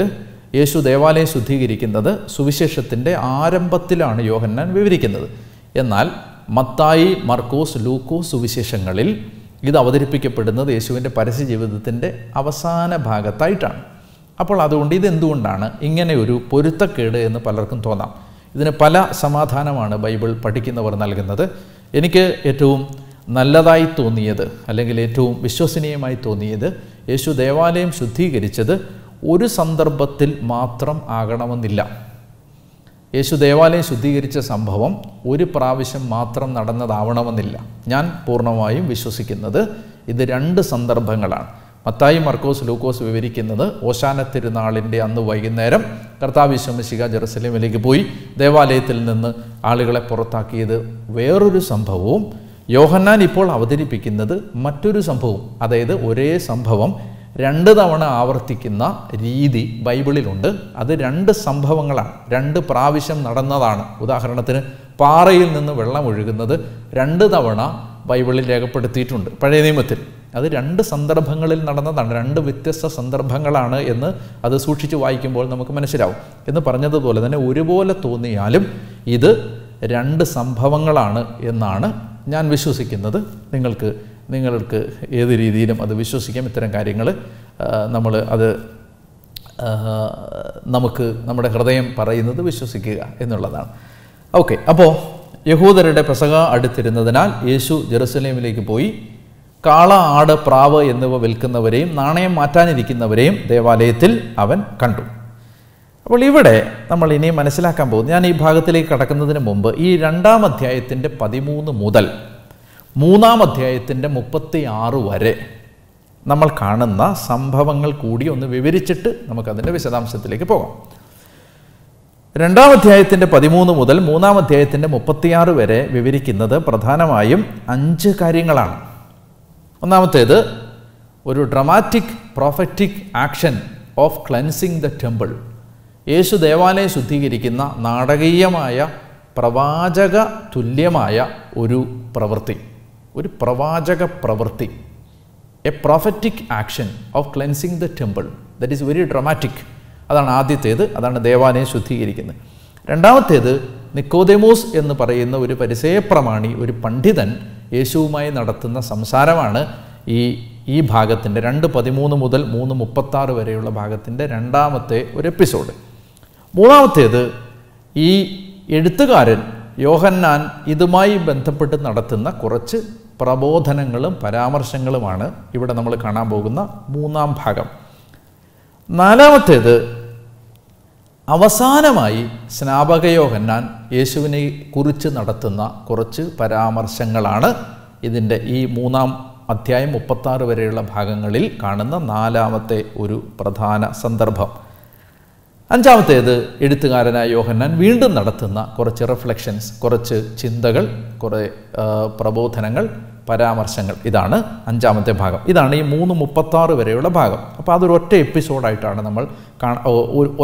യേശു ദേവാലയം ശുദ്ധീകരിക്കുന്നത് സുവിശേഷത്തിൻ്റെ ആരംഭത്തിലാണ് യോഹന്നാൻ വിവരിക്കുന്നത്. എന്നാൽ മത്തായി, മർക്കോസ്, ലൂക്കോസ് സുവിശേഷങ്ങളിൽ ഇത് അവതരിപ്പിക്കപ്പെടുന്നത് യേശുവിൻ്റെ പരസ്യ ജീവിതത്തിൻ്റെ അവസാന ഭാഗത്തായിട്ടാണ്. അപ്പോൾ അതുകൊണ്ട് ഇതെന്തുകൊണ്ടാണ് ഇങ്ങനെ ഒരു പൊരുത്തക്കേട് എന്ന് പലർക്കും തോന്നാം. ഇതിന് പല സമാധാനമാണ് ബൈബിൾ പഠിക്കുന്നവർ നൽകുന്നത്. എനിക്ക് ഏറ്റവും നല്ലതായി തോന്നിയത്, അല്ലെങ്കിൽ ഏറ്റവും വിശ്വസനീയമായി തോന്നിയത്, യേശു ദേവാലയം ശുദ്ധീകരിച്ചത് ഒരു സന്ദർഭത്തിൽ മാത്രം ആകണമെന്നില്ല. യേശു ദേവാലയം ശുദ്ധീകരിച്ച സംഭവം ഒരു പ്രാവശ്യം മാത്രം നടന്നതാവണമെന്നില്ല. ഞാൻ പൂർണ്ണമായും വിശ്വസിക്കുന്നത് ഇത് രണ്ട് സന്ദർഭങ്ങളാണ്. മത്തായി, മർക്കോസ്, ലൂക്കോസ് വിവരിക്കുന്നത് ഓശാന തിരുനാളിൻ്റെ അന്ന് വൈകുന്നേരം കർത്താവ് യേശു മിശിഹ ജെറുസലേമിലേക്ക് പോയി, ദേവാലയത്തിൽ നിന്ന് ആളുകളെ പുറത്താക്കിയത് വേറൊരു സംഭവവും, യോഹന്നാൻ ഇപ്പോൾ അവതരിപ്പിക്കുന്നത് മറ്റൊരു സംഭവവും. അതായത് ഒരേ സംഭവം രണ്ട് തവണ ആവർത്തിക്കുന്ന രീതി ബൈബിളിലുണ്ട്. അത് രണ്ട് സംഭവങ്ങളാണ്, രണ്ട് പ്രാവശ്യം നടന്നതാണ്. ഉദാഹരണത്തിന് പാറയിൽ നിന്ന് വെള്ളം ഒഴുകുന്നത് രണ്ട് തവണ ബൈബിളിൽ രേഖപ്പെടുത്തിയിട്ടുണ്ട് പഴയ നിയമത്തിൽ. അത് രണ്ട് സന്ദർഭങ്ങളിൽ നടന്നതാണ്, രണ്ട് വ്യത്യസ്ത സന്ദർഭങ്ങളാണ് എന്ന് അത് സൂക്ഷിച്ച് വായിക്കുമ്പോൾ നമുക്ക് മനസ്സിലാവും. എന്ന് പറഞ്ഞതുപോലെ തന്നെ ഒരുപോലെ തോന്നിയാലും ഇത് രണ്ട് സംഭവങ്ങളാണ് എന്നാണ് ഞാൻ വിശ്വസിക്കുന്നത്. നിങ്ങൾക്ക് നിങ്ങൾക്ക് ഏത് രീതിയിലും അത് വിശ്വസിക്കാം. ഇത്തരം കാര്യങ്ങൾ നമ്മൾ അത് നമുക്ക് നമ്മുടെ ഹൃദയം പറയുന്നത് വിശ്വസിക്കുക എന്നുള്ളതാണ്. ഓക്കെ, അപ്പോൾ യഹൂദരുടെ പെസഹ അടുത്തിരുന്നതിനാൽ യേശു ജെറുസലേമിലേക്ക് പോയി. കാള, ആട്, പ്രാവ് എന്നിവ വിൽക്കുന്നവരെയും നാണയം മാറ്റാനിരിക്കുന്നവരെയും ദേവാലയത്തിൽ അവൻ കണ്ടു. അപ്പോൾ ഇവിടെ നമ്മൾ ഇനി മനസ്സിലാക്കാൻ പോകുന്നു. ഞാൻ ഈ ഭാഗത്തിലേക്ക് കടക്കുന്നതിന് മുമ്പ് ഈ രണ്ടാം അധ്യായത്തിൻ്റെ പതിമൂന്ന് മുതൽ മൂന്നാം അധ്യായത്തിൻ്റെ മുപ്പത്തി ആറ് വരെ നമ്മൾ കാണുന്ന സംഭവങ്ങൾ കൂടി ഒന്ന് വിവരിച്ചിട്ട് നമുക്കതിൻ്റെ വിശദാംശത്തിലേക്ക് പോകാം. രണ്ടാം അധ്യായത്തിൻ്റെ പതിമൂന്ന് മുതൽ മൂന്നാം അധ്യായത്തിൻ്റെ മുപ്പത്തിയാറ് വരെ വിവരിക്കുന്നത് പ്രധാനമായും അഞ്ച് കാര്യങ്ങളാണ്. ഒന്നാമത്തേത് ഒരു dramatic prophetic action of cleansing the temple. യേശു ദേവാലയം ശുദ്ധീകരിക്കുന്ന നാടകീയമായ പ്രവാചക തുല്യമായ ഒരു പ്രവൃത്തി, ഒരു പ്രവാചക പ്രവൃത്തി, a prophetic action of cleansing the temple, that is very dramatic. അതാണ് ആദ്യത്തേത്, അതാണ് ദേവാലയം ശുദ്ധീകരിക്കുന്നത്. രണ്ടാമത്തേത്, നിക്കോദെമോസ് എന്ന് പറയുന്ന ഒരു പരിസയപ്രമാണി, ഒരു പണ്ഡിതൻ യേശുവുമായി നടത്തുന്ന സംസാരമാണ് ഈ ഈ ഭാഗത്തിൻ്റെ രണ്ട് പതിമൂന്ന് മുതൽ മൂന്ന് മുപ്പത്താറ് വരെയുള്ള ഭാഗത്തിൻ്റെ രണ്ടാമത്തെ ഒരു എപ്പിസോഡ്. മൂന്നാമത്തേത്, ഈ എഴുത്തുകാരൻ യോഹന്നാൻ ഇതുമായി ബന്ധപ്പെട്ട് നടത്തുന്ന കുറച്ച് പ്രബോധനങ്ങളും പരാമർശങ്ങളുമാണ് ഇവിടെ നമ്മൾ കാണാൻ പോകുന്ന മൂന്നാം ഭാഗം. നാലാമത്തേത്, അവസാനമായി സ്നാപക യോഹന്നാൻ യേശുവിനെ കുറിച്ച് നടത്തുന്ന കുറച്ച് പരാമർശങ്ങളാണ് ഇതിൻ്റെ ഈ മൂന്നാം അധ്യായം മുപ്പത്താറ് വരെയുള്ള ഭാഗങ്ങളിൽ കാണുന്ന നാലാമത്തെ ഒരു പ്രധാന സന്ദർഭം. അഞ്ചാമത്തേത്, എഴുത്തുകാരനായ യോഹന്നാൻ വീണ്ടും നടത്തുന്ന കുറച്ച് റിഫ്ലക്ഷൻസ്, കുറച്ച് ചിന്തകൾ, കുറേ പ്രബോധനങ്ങൾ, പരാമർശങ്ങൾ. ഇതാണ് അഞ്ചാമത്തെ ഭാഗം. ഇതാണ് ഈ മൂന്ന് മുപ്പത്താറ് വരെയുള്ള ഭാഗം. അപ്പോൾ അതൊരൊറ്റ എപ്പിസോഡായിട്ടാണ് നമ്മൾ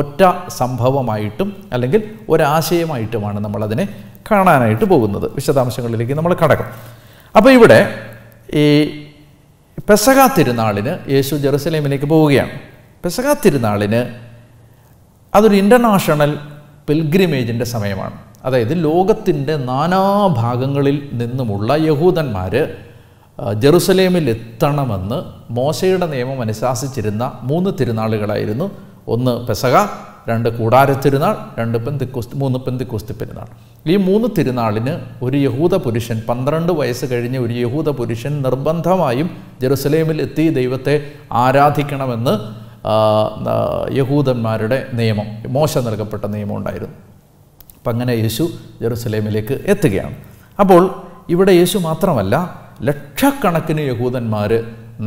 ഒറ്റ സംഭവമായിട്ടും അല്ലെങ്കിൽ ഒരാശയമായിട്ടുമാണ് നമ്മളതിനെ കാണാനായിട്ട് പോകുന്നത്. വിശദാംശങ്ങളിലേക്ക് നമ്മൾ കടക്കും. അപ്പോൾ ഇവിടെ ഈ പെസഹ തിരുനാളിന് യേശു ജെറുസലേമിലേക്ക് പോവുകയാണ്. പെസഹ തിരുനാളിന് അതൊരു ഇൻ്റർനാഷണൽ പിൽഗ്രിമേജിൻ്റെ സമയമാണ്. അതായത് ലോകത്തിൻ്റെ നാനാഭാഗങ്ങളിൽ നിന്നുമുള്ള യഹൂദന്മാർ ജെറുസലേമിൽ എത്തണമെന്ന് മോശയുടെ നിയമം അനുശാസിച്ചിരുന്ന മൂന്ന് തിരുനാളുകളായിരുന്നു. ഒന്ന് പെസഹ, രണ്ട് കൂടാരത്തിരുന്നാൾ, രണ്ട് പെന്തിക്കോസ്ത്, മൂന്ന് പെന്തിക്കോസ്ത് പെരുന്നാൾ. ഈ മൂന്ന് തിരുനാളിന് ഒരു യഹൂദ പുരുഷൻ, പന്ത്രണ്ട് വയസ്സ് കഴിഞ്ഞ ഒരു യഹൂദ പുരുഷൻ നിർബന്ധമായും ജെറുസലേമിൽ എത്തി ദൈവത്തെ ആരാധിക്കണമെന്ന് യഹൂദന്മാരുടെ നിയമം, മോശ നൽകപ്പെട്ട നിയമം ഉണ്ടായിരുന്നു. അപ്പം അങ്ങനെ യേശു ജെറുസലേമിലേക്ക് എത്തുകയാണ്. അപ്പോൾ ഇവിടെ യേശു മാത്രമല്ല, ലക്ഷക്കണക്കിന് യഹൂദന്മാർ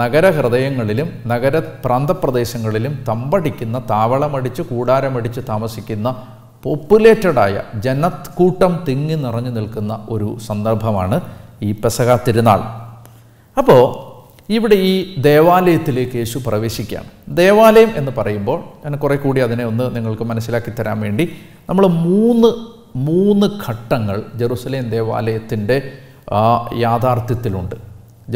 നഗരഹൃദയങ്ങളിലും നഗര പ്രാന്തപ്രദേശങ്ങളിലും തമ്പടിക്കുന്ന, താവളമടിച്ച് കൂടാരമടിച്ച് താമസിക്കുന്ന, പോപ്പുലേറ്റഡായ, ജനക്കൂട്ടം തിങ്ങി നിറഞ്ഞു നിൽക്കുന്ന ഒരു സന്ദർഭമാണ് ഈ പെസഹ തിരുനാൾ. അപ്പോൾ ഇവിടെ ഈ ദേവാലയത്തിലേക്ക് യേശു പ്രവേശിക്കുകയാണ്. ദേവാലയം എന്ന് പറയുമ്പോൾ ഞാൻ കുറേ കൂടി അതിനെ ഒന്ന് നിങ്ങൾക്ക് മനസ്സിലാക്കി തരാൻ വേണ്ടി നമ്മൾ മൂന്ന് മൂന്ന് ഘട്ടങ്ങൾ ജെറുസലേം ദേവാലയത്തിൻ്റെ യാഥാർത്ഥ്യത്തിലുണ്ട്.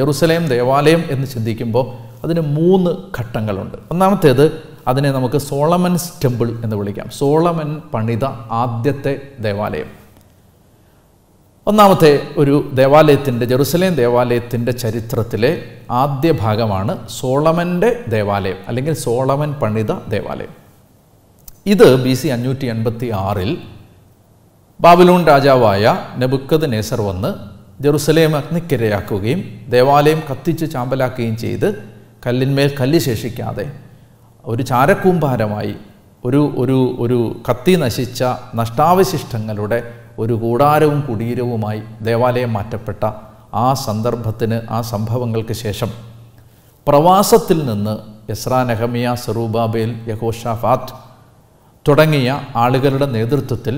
ജെറുസലേം ദേവാലയം എന്ന് ചിന്തിക്കുമ്പോൾ അതിന് മൂന്ന് ഘട്ടങ്ങളുണ്ട്. ഒന്നാമത്തേത്, അതിനെ നമുക്ക് സോളമൻസ് ടെമ്പിൾ എന്ന് വിളിക്കാം. സോളമൻ പണിത ആദ്യത്തെ ദേവാലയം. ഒന്നാമത്തെ ഒരു ദേവാലയത്തിൻ്റെ, ജെറുസലേം ദേവാലയത്തിൻ്റെ ചരിത്രത്തിലെ ആദ്യ ഭാഗമാണ് സോളമൻ്റെ ദേവാലയം അല്ലെങ്കിൽ സോളമൻ പണിത ദേവാലയം. ഇത് ബി സി അഞ്ഞൂറ്റി എൺപത്തി ആറിൽ ബാബിലോൺ രാജാവായ നെബുക്കദ്നേസർ വന്ന് ജെറുസലേം അഗ്നിക്കിരയാക്കുകയും ദേവാലയം കത്തിച്ച് ചാമ്പലാക്കുകയും ചെയ്ത് കല്ലിന്മേൽ കല്ല് ശേഷിക്കാതെ ഒരു ചാരക്കൂമ്പാരമായി, ഒരു ഒരു ഒരു കത്തി നശിച്ച നഷ്ടാവശിഷ്ടങ്ങളുടെ ഒരു കൂടാരവും കുടീരവുമായി ദേവാലയം മാറ്റപ്പെട്ട ആ സന്ദർഭത്തിന്, ആ സംഭവങ്ങൾക്ക് ശേഷം പ്രവാസത്തിൽ നിന്ന് എസ്രാ, നെഹമിയ, സെറൂബാബേൽ, യഹോശാഫാത്ത് തുടങ്ങിയ ആളുകളുടെ നേതൃത്വത്തിൽ,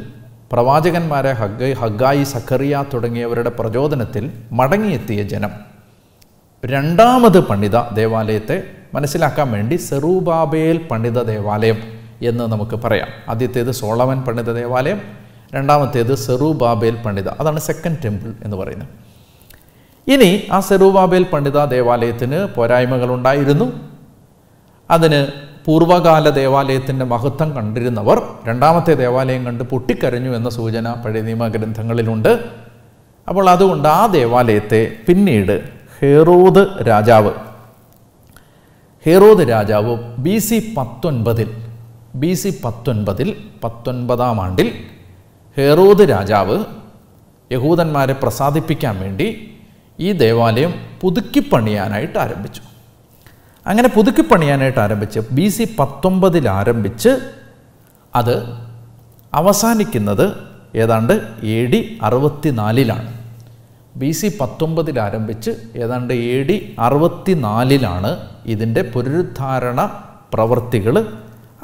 പ്രവാചകന്മാരെ ഹഗ്ഗൈ, ഹഗ്ഗായി, സഖറിയ തുടങ്ങിയവരുടെ പ്രചോദനത്തിൽ മടങ്ങിയെത്തിയ ജനം രണ്ടാമത് പണിത ദേവാലയത്തെ മനസ്സിലാക്കാൻ വേണ്ടി സെറൂബാബേൽ പണിത ദേവാലയം എന്ന് നമുക്ക് പറയാം. ആദ്യത്തേത് സോളമൻ പണിത ദേവാലയം, രണ്ടാമത്തേത് സെറൂബാബേൽ പണ്ഡിത, അതാണ് സെക്കൻഡ് ടെമ്പിൾ എന്ന് പറയുന്നത്. ഇനി ആ സെറൂബാബേൽ പണ്ഡിത ദേവാലയത്തിന് പോരായ്മകളുണ്ടായിരുന്നു. അതിന് പൂർവകാല ദേവാലയത്തിൻ്റെ മഹത്വം കണ്ടിരുന്നവർ രണ്ടാമത്തെ ദേവാലയം കണ്ട് പൊട്ടിക്കരഞ്ഞു എന്ന സൂചന പഴയ നിയമ ഗ്രന്ഥങ്ങളിലുണ്ട്. അപ്പോൾ അതുകൊണ്ട് ആ ദേവാലയത്തെ പിന്നീട് ഹെറോദ് രാജാവ്, ഹെറോദ് രാജാവ് ബി സി പത്തൊൻപതിൽ ബി സി പത്തൊൻപതിൽ പത്തൊൻപതാം ആണ്ടിൽ ഹെറോദ് രാജാവ് യഹൂദന്മാരെ പ്രസാദിപ്പിക്കാൻ വേണ്ടി ഈ ദേവാലയം പുതുക്കിപ്പണിയാനായിട്ട് ആരംഭിച്ചു. അങ്ങനെ പുതുക്കിപ്പണിയാനായിട്ട് ആരംഭിച്ച് ബി സി പത്തൊമ്പതിൽ ആരംഭിച്ച് അത് അവസാനിക്കുന്നത് ഏതാണ്ട് എ ഡി അറുപത്തിനാലിലാണ്. ബി സി പത്തൊമ്പതിൽ ആരംഭിച്ച് ഏതാണ്ട് എ ഡി അറുപത്തിനാലിലാണ് ഇതിൻ്റെ പുനരുദ്ധാരണ പ്രവൃത്തികൾ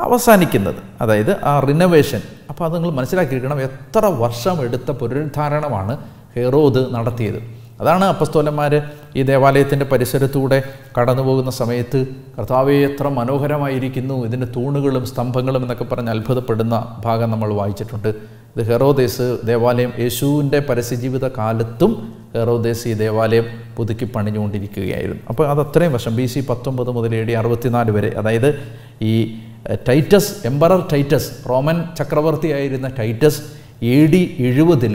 അവസാനിക്കുന്നത്, അതായത് ആ റിനോവേഷൻ. അപ്പോൾ അത് നിങ്ങൾ മനസ്സിലാക്കിയിരിക്കണം, എത്ര വർഷം എടുത്ത പുനരുദ്ധാരണമാണ് ഹെറോദ് നടത്തിയത്. അതാണ് അപ്പസ്തോലന്മാർ ഈ ദേവാലയത്തിൻ്റെ പരിസരത്തൂടെ കടന്നു പോകുന്ന സമയത്ത് കർത്താവേ എത്ര മനോഹരമായിരിക്കുന്നു, ഇതിൻ്റെ തൂണുകളും സ്തംഭങ്ങളും എന്നൊക്കെ പറഞ്ഞ് അത്ഭുതപ്പെടുന്ന ഭാഗം നമ്മൾ വായിച്ചിട്ടുണ്ട്. ഇത് ഹെറോദേസ് ദേവാലയം യേശുവിൻ്റെ പരസ്യജീവിത കാലത്തും ഹെറോദേസ് ഈ ദേവാലയം പുതുക്കി പണിഞ്ഞുകൊണ്ടിരിക്കുകയായിരുന്നു. അപ്പോൾ അത് അത്രയും വർഷം, ബി സി പത്തൊമ്പത് മുതൽ എ ഡി അറുപത്തിനാല് വരെ, അതായത് ഈ ടൈറ്റസ്, എംപറർ ടൈറ്റസ്, റോമൻ ചക്രവർത്തിയായിരുന്ന ടൈറ്റസ് എ ഡി എഴുപതിൽ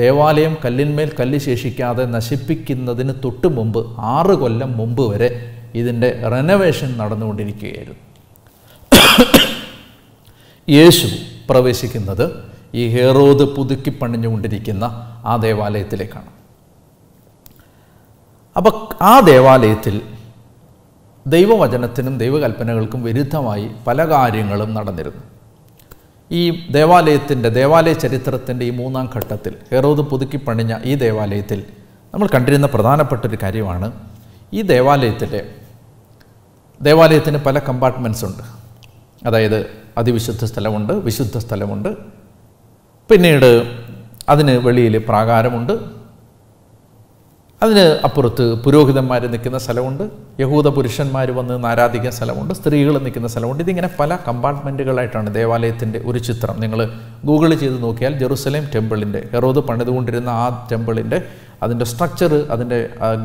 ദേവാലയം കല്ലിന്മേൽ കല്ല് ശേഷിക്കാതെ നശിപ്പിക്കുന്നതിന് തൊട്ട് മുമ്പ്, ആറ് കൊല്ലം മുമ്പ് വരെ ഇതിൻ്റെ റെനോവേഷൻ നടന്നുകൊണ്ടിരിക്കുകയായിരുന്നു. യേശു പ്രവേശിക്കുന്നത് ഈ ഹെറോദ് പുതുക്കി പണിഞ്ഞുകൊണ്ടിരിക്കുന്ന ആ ദേവാലയത്തിലേക്കാണ്. അപ്പോൾ ആ ദേവാലയത്തിൽ ദൈവവചനത്തിനും ദൈവകൽപ്പനകൾക്കും വിരുദ്ധമായി പല കാര്യങ്ങളും നടന്നിരുന്നു. ഈ ദേവാലയത്തിൻ്റെ ദേവാലയ ചരിത്രത്തിൻ്റെ ഈ മൂന്നാം ഘട്ടത്തിൽ ഹെറോദ് പുതുക്കി പണിഞ്ഞ ഈ ദേവാലയത്തിൽ നമ്മൾ കണ്ടിരുന്ന പ്രധാനപ്പെട്ടൊരു കാര്യമാണ് ഈ ദേവാലയത്തിലെ ദേവാലയത്തിന് പല കമ്പാർട്ട്മെൻറ്റ്സ് ഉണ്ട്. അതായത് അതിവിശുദ്ധ സ്ഥലമുണ്ട്, വിശുദ്ധ സ്ഥലമുണ്ട്, പിന്നീട് അതിന് വെളിയിൽ പ്രാകാരമുണ്ട്, അതിന് അപ്പുറത്ത് പുരോഹിതന്മാർ നിൽക്കുന്ന സ്ഥലമുണ്ട്, യഹൂദ പുരുഷന്മാർ വന്ന് ആരാധിക്കുന്ന സ്ഥലമുണ്ട്, സ്ത്രീകൾ നിൽക്കുന്ന സ്ഥലമുണ്ട്. ഇതിങ്ങനെ പല കമ്പാർട്ട്മെൻറ്റുകളായിട്ടാണ് ദേവാലയത്തിൻ്റെ ഒരു ചിത്രം. നിങ്ങൾ ഗൂഗിൾ ചെയ്ത് നോക്കിയാൽ ജെറുസലേം ടെമ്പിളിൻ്റെ, ഹെറോദ് പണിതുകൊണ്ടിരുന്ന ആ ടെമ്പിളിൻ്റെ അതിൻ്റെ സ്ട്രക്ചർ, അതിൻ്റെ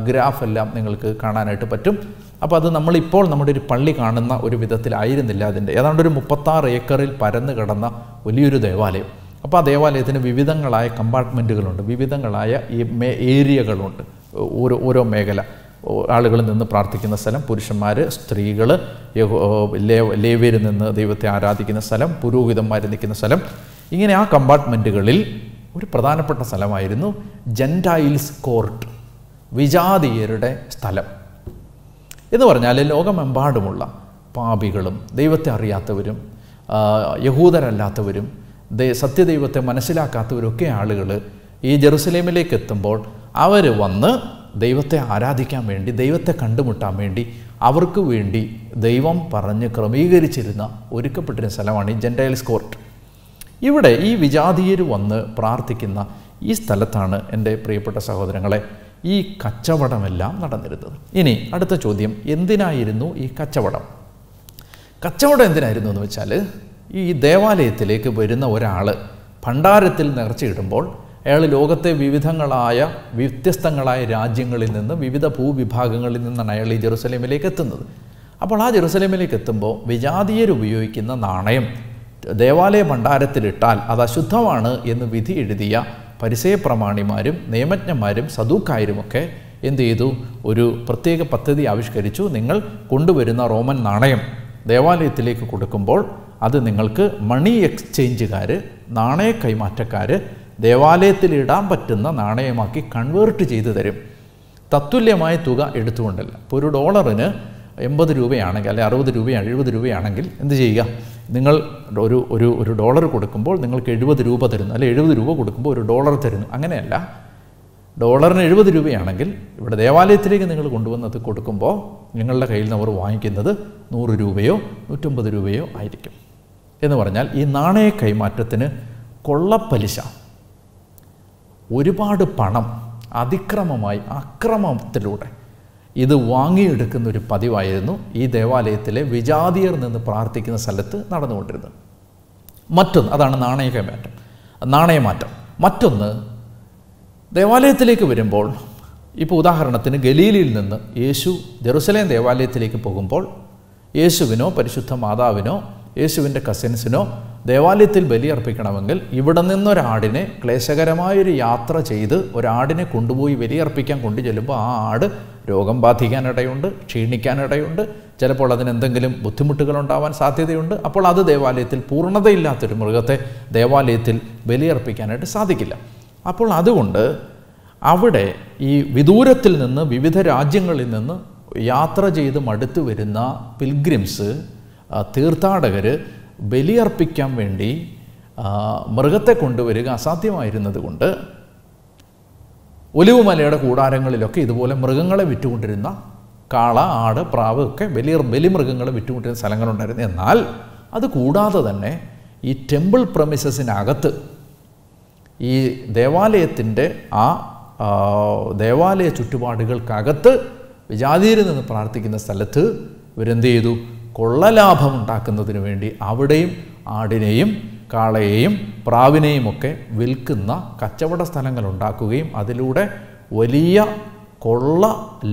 ഗ്രാഫ് എല്ലാം നിങ്ങൾക്ക് കാണാനായിട്ട് പറ്റും. അപ്പോൾ അത് നമ്മളിപ്പോൾ നമ്മുടെ ഒരു പള്ളി കാണുന്ന ഒരു വിധത്തിലായിരുന്നില്ല. അതിൻ്റെ ഏതാണ്ട് ഒരു മുപ്പത്താറ് ഏക്കറിൽ പരന്ന് കിടന്ന വലിയൊരു ദേവാലയം. അപ്പോൾ ആ ദേവാലയത്തിന് വിവിധങ്ങളായ കമ്പാർട്ട്മെൻറ്റുകളുണ്ട്, വിവിധങ്ങളായ ഈ മേ ഏരിയകളുണ്ട്. ഓരോ ഓരോ മേഖല, ആളുകൾ നിന്ന് പ്രാർത്ഥിക്കുന്ന സ്ഥലം, പുരുഷന്മാർ, സ്ത്രീകൾ, ലേവ്യർ നിന്ന് ദൈവത്തെ ആരാധിക്കുന്ന സ്ഥലം, പുരോഹിതന്മാർ നിൽക്കുന്ന സ്ഥലം, ഇങ്ങനെ ആ കമ്പാർട്ട്മെൻറ്റുകളിൽ ഒരു പ്രധാനപ്പെട്ട സ്ഥലമായിരുന്നു ജെൻറ്റൈൽസ് കോർട്ട്, വിജാതീയരുടെ സ്ഥലം. എന്ന് പറഞ്ഞാൽ ലോകമെമ്പാടുമുള്ള പാപികളും ദൈവത്തെ അറിയാത്തവരും യഹൂദരല്ലാത്തവരും സത്യദൈവത്തെ മനസ്സിലാക്കാത്തവരൊക്കെ ആളുകൾ ഈ ജെറുസലേമിലേക്ക് എത്തുമ്പോൾ അവർ വന്ന് ദൈവത്തെ ആരാധിക്കാൻ വേണ്ടി, ദൈവത്തെ കണ്ടുമുട്ടാൻ വേണ്ടി, അവർക്ക് വേണ്ടി ദൈവം പറഞ്ഞ് ക്രമീകരിച്ചിരുന്ന ഒരുക്കപ്പെട്ടിരുന്ന സ്ഥലമാണ് ഈ ജെൻറ്റൈൽസ് കോർട്ട്. ഇവിടെ ഈ വിജാതീയർ വന്ന് പ്രാർത്ഥിക്കുന്ന ഈ സ്ഥലത്താണ് എൻ്റെ പ്രിയപ്പെട്ട സഹോദരങ്ങളെ ഈ കച്ചവടമെല്ലാം നടന്നിരുന്നത്. ഇനി അടുത്ത ചോദ്യം, എന്തിനായിരുന്നു ഈ കച്ചവടം? കച്ചവടം എന്തിനായിരുന്നു എന്ന് വെച്ചാൽ, ഈ ദേവാലയത്തിലേക്ക് വരുന്ന ഒരാൾ ഭണ്ഡാരത്തിൽ നിറച്ചിടുമ്പോൾ അയാൾ ലോകത്തെ വിവിധങ്ങളായ വ്യത്യസ്തങ്ങളായ രാജ്യങ്ങളിൽ നിന്ന്, വിവിധ ഭൂവിഭാഗങ്ങളിൽ നിന്നാണ് അയാൾ ഈ ജെറുസലേമിലേക്ക് എത്തുന്നത്. അപ്പോൾ ആ ജെറുസലേമിലേക്ക് എത്തുമ്പോൾ വിജാതീയരുപയോഗിക്കുന്ന നാണയം ദേവാലയ ഭണ്ഡാരത്തിലിട്ടാൽ അത് അശുദ്ധമാണ് എന്ന് വിധി എഴുതിയ പരിസയ പ്രമാണിമാരും നിയമജ്ഞന്മാരും സദൂക്കായരുമൊക്കെ എന്തു ചെയ്തു? ഒരു പ്രത്യേക പദ്ധതി ആവിഷ്കരിച്ചു. നിങ്ങൾ കൊണ്ടുവരുന്ന റോമൻ നാണയം ദേവാലയത്തിലേക്ക് കൊടുക്കുമ്പോൾ അത് നിങ്ങൾക്ക് മണി എക്സ്ചേഞ്ചുകാർ, നാണയ കൈമാറ്റക്കാർ ദേവാലയത്തിലിടാൻ പറ്റുന്ന നാണയമാക്കി കൺവേർട്ട് ചെയ്തു തരും. തത്തുല്യമായ തുക എടുത്തുകൊണ്ടല്ല. ഇപ്പോൾ ഒരു ഡോളറിന് എൺപത് രൂപയാണെങ്കിൽ, അല്ലെങ്കിൽ അറുപത് രൂപയാണ് എഴുപത് രൂപയാണെങ്കിൽ എന്ത് ചെയ്യുക? നിങ്ങൾ ഒരു ഒരു ഒരു ഡോളർ കൊടുക്കുമ്പോൾ നിങ്ങൾക്ക് എഴുപത് രൂപ തരുന്നു, അല്ലെ എഴുപത് രൂപ കൊടുക്കുമ്പോൾ ഒരു ഡോളർ തരുന്നു. അങ്ങനെയല്ല, ഡോളറിന് എഴുപത് രൂപയാണെങ്കിൽ ഇവിടെ ദേവാലയത്തിലേക്ക് നിങ്ങൾ കൊണ്ടുവന്നത് കൊടുക്കുമ്പോൾ നിങ്ങളുടെ കയ്യിൽ നിന്ന് അവർ വാങ്ങിക്കുന്നത് നൂറ് രൂപയോ നൂറ്റമ്പത് രൂപയോ ആയിരിക്കും. എന്ന് പറഞ്ഞാൽ ഈ നാണയ കൈമാറ്റത്തിന് കൊള്ളപ്പലിശ, ഒരുപാട് പണം അതിക്രമമായി അക്രമത്തിലൂടെ ഇത് വാങ്ങിയെടുക്കുന്ന ഒരു പതിവായിരുന്നു ഈ ദേവാലയത്തിലെ വിജാതീയർ നിന്ന് പ്രാർത്ഥിക്കുന്ന സ്ഥലത്ത് നടന്നുകൊണ്ടിരുന്നത്. മറ്റൊന്ന്, അതാണ് നാണയ കൈമാറ്റം, നാണയമാറ്റം. മറ്റൊന്ന്, ദേവാലയത്തിലേക്ക് വരുമ്പോൾ ഇപ്പോൾ ഉദാഹരണത്തിന് ഗലീലയിൽ നിന്ന് യേശു ജെറുസലേം ദേവാലയത്തിലേക്ക് പോകുമ്പോൾ യേശുവിനോ പരിശുദ്ധ മാതാവിനോ യേശുവിൻ്റെ കസിൻസിനോ ദേവാലയത്തിൽ ബലിയർപ്പിക്കണമെങ്കിൽ ഇവിടെ നിന്നൊരാടിനെ ക്ലേശകരമായൊരു യാത്ര ചെയ്ത് ഒരാടിനെ കൊണ്ടുപോയി ബലിയർപ്പിക്കാൻ കൊണ്ടു ചെല്ലുമ്പോൾ ആ ആട് രോഗം ബാധിക്കാനിടയുണ്ട്, ക്ഷീണിക്കാനിടയുണ്ട്, ചിലപ്പോൾ അതിനെന്തെങ്കിലും ബുദ്ധിമുട്ടുകളുണ്ടാവാൻ സാധ്യതയുണ്ട്. അപ്പോൾ അത് ദേവാലയത്തിൽ പൂർണ്ണതയില്ലാത്തൊരു മൃഗത്തെ ദേവാലയത്തിൽ ബലിയർപ്പിക്കാനായിട്ട് സാധിക്കില്ല. അപ്പോൾ അതുകൊണ്ട് അവിടെ ഈ വിദൂരത്തിൽ നിന്ന്, വിവിധ രാജ്യങ്ങളിൽ നിന്ന് യാത്ര ചെയ്ത് മടുത്തു വരുന്ന പിൽഗ്രിംസ്, തീർത്ഥാടകർ ബലിയർപ്പിക്കാൻ വേണ്ടി മൃഗത്തെ കൊണ്ടുവരിക അസാധ്യമായിരുന്നത് കൊണ്ട് ഒലിവുമലയുടെ കൂടാരങ്ങളിലൊക്കെ ഇതുപോലെ മൃഗങ്ങളെ വിറ്റുകൊണ്ടിരുന്ന, കാള, ആട്, പ്രാവ് ഒക്കെ ബലിയർ ബലിമൃഗങ്ങളെ വിറ്റുകൊണ്ടിരുന്ന സ്ഥലങ്ങളുണ്ടായിരുന്നു. എന്നാൽ അത് കൂടാതെ തന്നെ ഈ ടെമ്പിൾ പ്രമിസസിനകത്ത്, ഈ ദേവാലയത്തിൻ്റെ ആ ദേവാലയ ചുറ്റുപാടുകൾക്കകത്ത് വിജാതീയരിൽ നിന്ന് പ്രാർത്ഥിക്കുന്ന സ്ഥലത്ത് ഇവരെന്ത് ചെയ്തു? കൊള്ളലാഭം ഉണ്ടാക്കുന്നതിന് വേണ്ടി അവിടെയും ആടിനെയും കാളയെയും പ്രാവിനെയുമൊക്കെ വിൽക്കുന്ന കച്ചവട സ്ഥലങ്ങൾ ഉണ്ടാക്കുകയും അതിലൂടെ വലിയ കൊള്ള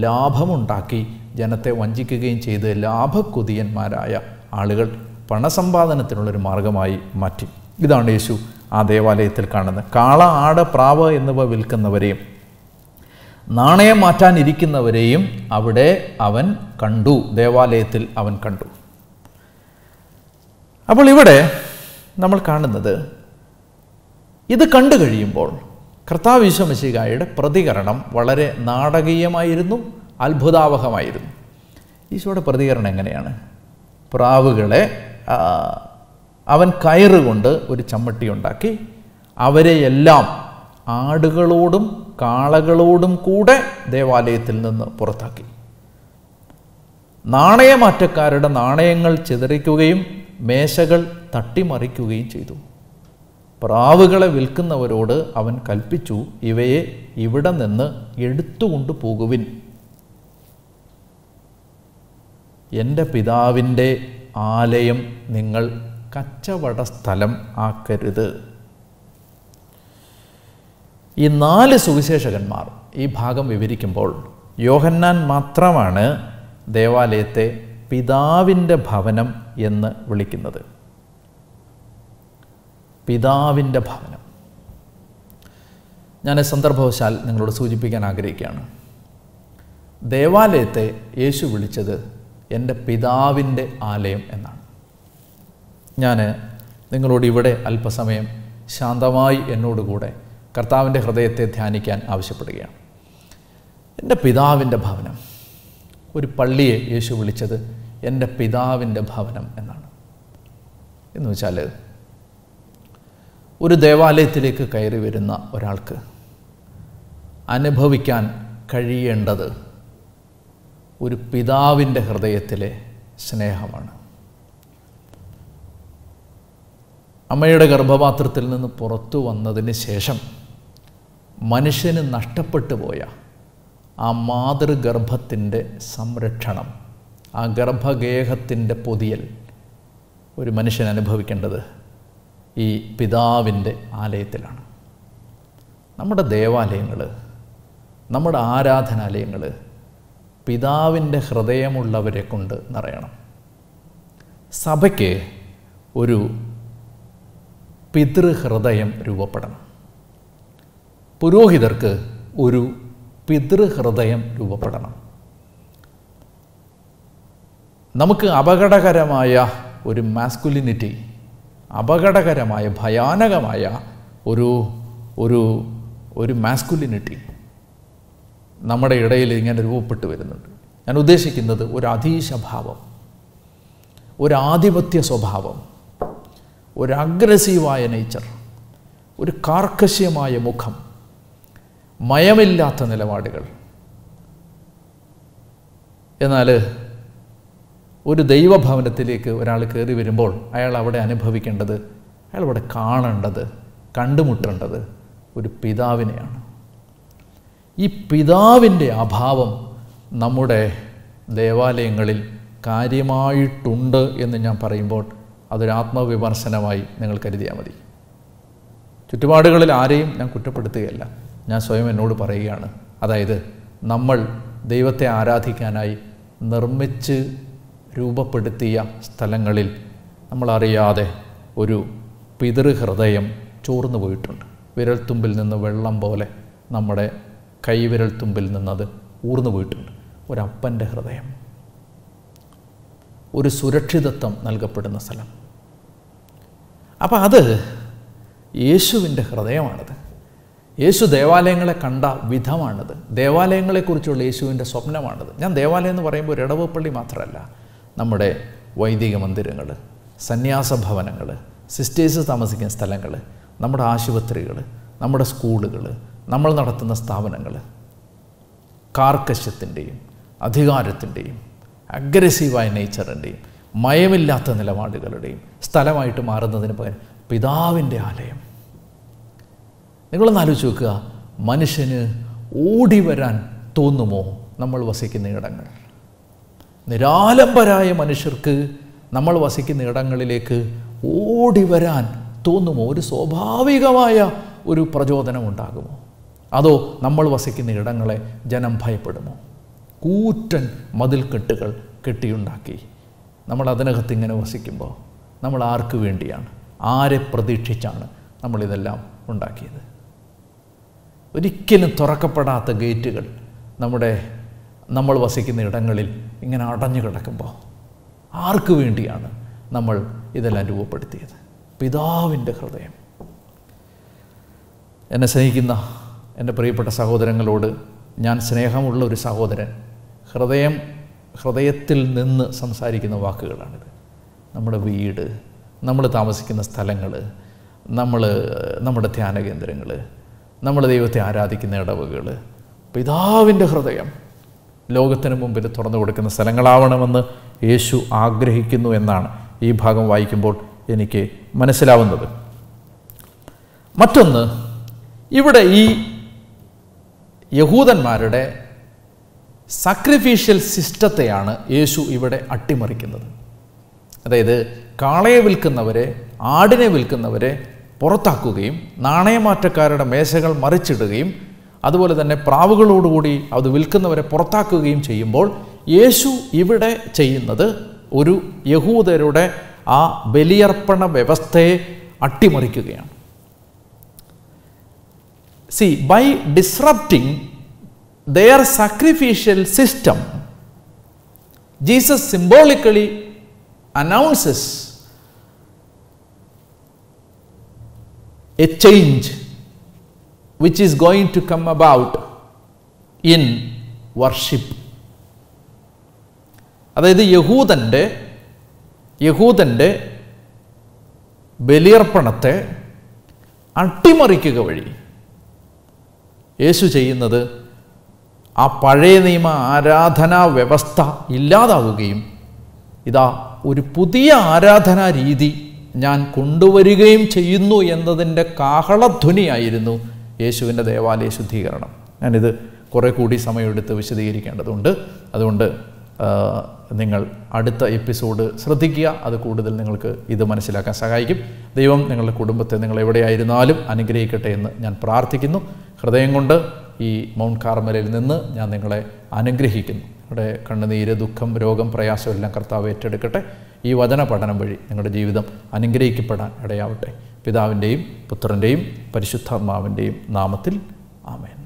ലാഭമുണ്ടാക്കി ജനത്തെ വഞ്ചിക്കുകയും ചെയ്ത് ലാഭക്കൊതിയന്മാരായ ആളുകൾ പണസമ്പാദനത്തിനുള്ളൊരു മാർഗമായി മാറ്റി. ഇതാണ് യേശു ആ ദേവാലയത്തിൽ കാണുന്നത്. കാള, ആട്, പ്രാവ് എന്നിവ വിൽക്കുന്നവരെയും നാണയം മാറ്റാനിരിക്കുന്നവരെയും അവിടെ അവൻ കണ്ടു, ദേവാലയത്തിൽ അവൻ കണ്ടു. അപ്പോൾ ഇവിടെ നമ്മൾ കാണുന്നത്, ഇത് കണ്ടു കഴിയുമ്പോൾ കർത്താവ് യേശു മിശിഹായുടെ പ്രതികരണം വളരെ നാടകീയമായിരുന്നു, അത്ഭുതാവഹമായിരുന്നു. ഈശോയുടെ പ്രതികരണം എങ്ങനെയാണ്? പ്രാവുകളെ അവൻ കയറുകൊണ്ട് ഒരു ചമ്മട്ടി ഉണ്ടാക്കി അവരെയെല്ലാം ആടുകളോടും കാളകളോടും കൂടെ ദേവാലയത്തിൽ നിന്ന് പുറത്താക്കി. നാണയമാറ്റക്കാരുടെ നാണയങ്ങൾ ചിതറിക്കുകയും മേശകൾ തട്ടിമറിക്കുകയും ചെയ്തു. പ്രാവുകളെ വിൽക്കുന്നവരോട് അവൻ കൽപ്പിച്ചു, ഇവയെ ഇവിടെ നിന്ന് എടുത്തുകൊണ്ട് പോകുവിൻ, എൻ്റെ പിതാവിൻ്റെ ആലയം നിങ്ങൾ കച്ചവട സ്ഥലം ആക്കരുത്. ഈ നാല് സുവിശേഷകന്മാർ ഈ ഭാഗം വിവരിക്കുമ്പോൾ യോഹന്നാൻ മാത്രമാണ് ദേവാലയത്തെ പിതാവിൻ്റെ ഭവനം എന്ന് വിളിക്കുന്നത്. പിതാവിൻ്റെ ഭവനം ഞാൻ സന്ദർഭവശാൽ നിങ്ങളോട് സൂചിപ്പിക്കാൻ ആഗ്രഹിക്കുകയാണ്. ദേവാലയത്തെ യേശു വിളിച്ചത് എൻ്റെ പിതാവിൻ്റെ ആലയം എന്നാണ്. ഞാൻ നിങ്ങളോട് ഇവിടെ അല്പസമയം ശാന്തമായി എന്നോടുകൂടെ കർത്താവിൻ്റെ ഹൃദയത്തെ ധ്യാനിക്കാൻ ആവശ്യപ്പെടുകയാണ്. എൻ്റെ പിതാവിൻ്റെ ഭവനം. ഒരു പള്ളിയെ യേശു വിളിച്ചത് എൻ്റെ പിതാവിൻ്റെ ഭവനം എന്നാണ്. എന്ന് വെച്ചാൽ ഒരു ദേവാലയത്തിലേക്ക് കയറി വരുന്ന ഒരാൾക്ക് അനുഭവിക്കാൻ കഴിയേണ്ടത് ഒരു പിതാവിൻ്റെ ഹൃദയത്തിലെ സ്നേഹമാണ്. അമ്മയുടെ ഗർഭപാത്രത്തിൽ നിന്ന് പുറത്തു വന്നതിന് ശേഷം മനുഷ്യന് നഷ്ടപ്പെട്ടു പോയ ആ മാതൃഗർഭത്തിൻ്റെ സംരക്ഷണം, ആ ഗർഭഗേഹത്തിൻ്റെ പൊതിയൽ ഒരു മനുഷ്യൻ അനുഭവിക്കേണ്ടത് ഈ പിതാവിൻ്റെ ആലയത്തിലാണ്. നമ്മുടെ ദേവാലയങ്ങൾ, നമ്മുടെ ആരാധനാലയങ്ങൾ പിതാവിൻ്റെ ഹൃദയമുള്ളവരെ കൊണ്ട് നിറയണം. സഭയ്ക്ക് ഒരു പിതൃഹൃദയം രൂപപ്പെടണം. പുരോഹിതർക്ക് ഒരു പിതൃഹൃദയം രൂപപ്പെടണം. നമുക്ക് അപകടകരമായ ഒരു മാസ്കുലിനിറ്റി, അപകടകരമായ ഭയാനകമായ ഒരു ഒരു ഒരു മാസ്കുലിനിറ്റി നമ്മുടെ ഇടയിൽ ഇങ്ങനെ രൂപപ്പെട്ടു വരുന്നുണ്ട്. ഞാൻ ഉദ്ദേശിക്കുന്നത് ഒരു അധീശഭാവം, ഒരു ആധിപത്യ സ്വഭാവം, ഒരു അഗ്രസീവായ നേച്ചർ, ഒരു കാർക്കശ്യമായ മുഖം, മയമില്ലാത്ത നിലപാടുകൾ. എന്നാൽ ഒരു ദൈവഭവനത്തിലേക്ക് ഒരാൾ കയറി വരുമ്പോൾ അയാൾ അവിടെ അനുഭവിക്കേണ്ടത്, അയാൾ അവിടെ കാണേണ്ടത്, കണ്ടുമുട്ടേണ്ടത് ഒരു പിതാവിനെയാണ്. ഈ പിതാവിൻ്റെ അഭാവം നമ്മുടെ ദേവാലയങ്ങളിൽ കാര്യമായിട്ടുണ്ട് എന്ന് ഞാൻ പറയുമ്പോൾ അതൊരു ആത്മവിമർശനമായി നിങ്ങൾ കരുതിയാൽ മതി. ചുറ്റുപാടുകളിൽ ആരെയും ഞാൻ കുറ്റപ്പെടുത്തുകയല്ല, ഞാൻ സ്വയം എന്നോട് പറയുകയാണ്. അതായത് നമ്മൾ ദൈവത്തെ ആരാധിക്കാനായി നിർമ്മിച്ച് രൂപപ്പെടുത്തിയ സ്ഥലങ്ങളിൽ നമ്മളറിയാതെ ഒരു പിതൃഹൃദയം ചോർന്നു പോയിട്ടുണ്ട്. വിരൽത്തുമ്പിൽ നിന്ന് വെള്ളം പോലെ നമ്മുടെ കൈവിരൽത്തുമ്പിൽ നിന്നത് ഊർന്നു പോയിട്ടുണ്ട്. ഒരപ്പൻ്റെ ഹൃദയം, ഒരു സുരക്ഷിതത്വം നൽകപ്പെടുന്ന സ്ഥലം. അപ്പം അത് യേശുവിൻ്റെ ഹൃദയമാണത്. യേശു ദേവാലയങ്ങളെ കണ്ട വിധമാണത്. ദേവാലയങ്ങളെക്കുറിച്ചുള്ള യേശുവിൻ്റെ സ്വപ്നമാണത്. ഞാൻ ദേവാലയം എന്ന് പറയുമ്പോൾ ഒരു ഇടവപ്പള്ളി മാത്രമല്ല, നമ്മുടെ വൈദിക മന്ദിരങ്ങൾ, സന്യാസ ഭവനങ്ങൾ, സിസ്റ്റേഴ്സ് താമസിക്കുന്ന സ്ഥലങ്ങൾ, നമ്മുടെ ആശുപത്രികൾ, നമ്മുടെ സ്കൂളുകൾ, നമ്മൾ നടത്തുന്ന സ്ഥാപനങ്ങൾ, കാർക്കശ്യത്തിൻ്റെയും അധികാരത്തിൻ്റെയും അഗ്രസീവായ നേച്ചറിൻ്റെയും മയമില്ലാത്ത നിലപാടുകളുടെയും സ്ഥലമായിട്ട് മാറുന്നതിന് പകരം പിതാവിൻ്റെ ആലയം. നിങ്ങളൊന്ന് ആലോചിച്ച് നോക്കുക, മനുഷ്യന് ഓടി വരാൻ തോന്നുമോ നമ്മൾ വസിക്കുന്ന ഇടങ്ങൾ? നിരാലംബരായ മനുഷ്യർക്ക് നമ്മൾ വസിക്കുന്ന ഇടങ്ങളിലേക്ക് ഓടി വരാൻ തോന്നുമോ? ഒരു സ്വാഭാവികമായ ഒരു പ്രചോദനം ഉണ്ടാകുമോ? അതോ നമ്മൾ വസിക്കുന്ന ഇടങ്ങളെ ജനം ഭയപ്പെടുമോ? കൂറ്റൻ മതിൽക്കെട്ടുകൾ കെട്ടിയുണ്ടാക്കി നമ്മൾ അതിനകത്ത് ഇങ്ങനെ വസിക്കുമ്പോൾ നമ്മൾ ആർക്ക് വേണ്ടിയാണ്, ആരെ പ്രതീക്ഷിച്ചാണ് നമ്മളിതെല്ലാം ഉണ്ടാക്കിയത്? ഒരിക്കലും തുറക്കപ്പെടാത്ത ഗേറ്റുകൾ നമ്മുടെ നമ്മൾ വസിക്കുന്ന ഇടങ്ങളിൽ ഇങ്ങനെ അടഞ്ഞു കിടക്കുമ്പോൾ ആർക്ക് വേണ്ടിയാണ് നമ്മൾ ഇതെല്ലാം രൂപപ്പെടുത്തിയത്? പിതാവിൻ്റെ ഹൃദയം. എന്നെ സ്നേഹിക്കുന്ന എൻ്റെ പ്രിയപ്പെട്ട സഹോദരങ്ങളോട് ഞാൻ സ്നേഹമുള്ള ഒരു സഹോദരൻ ഹൃദയം ഹൃദയത്തിൽ നിന്ന് സംസാരിക്കുന്ന വാക്കുകളാണിത്. നമ്മുടെ വീട്, നമ്മൾ താമസിക്കുന്ന സ്ഥലങ്ങൾ, നമ്മൾ നമ്മുടെ ധ്യാനകേന്ദ്രങ്ങൾ, നമ്മൾ ദൈവത്തെ ആരാധിക്കുന്ന ഇടവകൾ, പിതാവിൻ്റെ ഹൃദയം ലോകത്തിന് മുമ്പിൽ തുറന്നു കൊടുക്കുന്ന സ്ഥലങ്ങളാവണമെന്ന് യേശു ആഗ്രഹിക്കുന്നു എന്നാണ് ഈ ഭാഗം വായിക്കുമ്പോൾ എനിക്ക് മനസ്സിലാവുന്നത്. മറ്റൊന്ന്, ഇവിടെ ഈ യഹൂദന്മാരുടെ സാക്രിഫീഷ്യൽ സിസ്റ്റത്തെയാണ് യേശു ഇവിടെ അട്ടിമറിക്കുന്നത്. അതായത് കാളയെ വിൽക്കുന്നവരെ, ആടിനെ വിൽക്കുന്നവരെ പുറത്താക്കുകയും നാണയമാറ്റക്കാരുടെ മേശകൾ മറിച്ചിടുകയും അതുപോലെ തന്നെ പ്രാവുകളോടുകൂടി അത് വിൽക്കുന്നവരെ പുറത്താക്കുകയും ചെയ്യുമ്പോൾ യേശു ഇവിടെ ചെയ്യുന്നത് ഒരു യഹൂദരുടെ ആ ബലിയർപ്പണ വ്യവസ്ഥയെ അട്ടിമറിക്കുകയാണ്. See, by disrupting their sacrificial system, Jesus symbolically announces a change which is going to come about in worship. അതായത് യഹൂദൻ്റെ യഹൂദൻ്റെ ബലിയർപ്പണത്തെ അട്ടിമറിക്കുക വഴി യേശു ചെയ്യുന്നത് ആ പഴയ നിയമ ആരാധനാ വ്യവസ്ഥ ഇല്ലാതാവുകയും ഇതാ ഒരു പുതിയ ആരാധനാ രീതി ഞാൻ കൊണ്ടുവരികയും ചെയ്യുന്നു എന്നതിൻ്റെ കാഹളധ്വനിയായിരുന്നു യേശുവിൻ്റെ ദേവാലയ ശുദ്ധീകരണം. ഞാനിത് കുറേ കൂടി സമയമെടുത്ത് വിശദീകരിക്കേണ്ടതുണ്ട്. അതുകൊണ്ട് നിങ്ങൾ അടുത്ത എപ്പിസോഡ് ശ്രദ്ധിക്കുക. അത് കൂടുതൽ നിങ്ങൾക്ക് ഇത് മനസ്സിലാക്കാൻ സഹായിക്കും. ദൈവം നിങ്ങളുടെ കുടുംബത്തെ നിങ്ങൾ എവിടെയായിരുന്നാലും അനുഗ്രഹിക്കട്ടെ എന്ന് ഞാൻ പ്രാർത്ഥിക്കുന്നു. ഹൃദയം കൊണ്ട് ഈ മൗണ്ട് കാർമലയിൽ നിന്ന് ഞാൻ നിങ്ങളെ അനുഗ്രഹിക്കുന്നു. നിങ്ങളുടെ കണ്ണുനീര്, ദുഃഖം, രോഗം, പ്രയാസം എല്ലാം കർത്താവ് ഏറ്റെടുക്കട്ടെ. ഈ വചന പഠനം വഴി നിങ്ങളുടെ ജീവിതം അനുഗ്രഹിക്കപ്പെടാൻ ഇടയാവട്ടെ. പിതാവിൻ്റെയും പുത്രൻ്റെയും പരിശുദ്ധാത്മാവിൻ്റെയും നാമത്തിൽ ആമേൻ.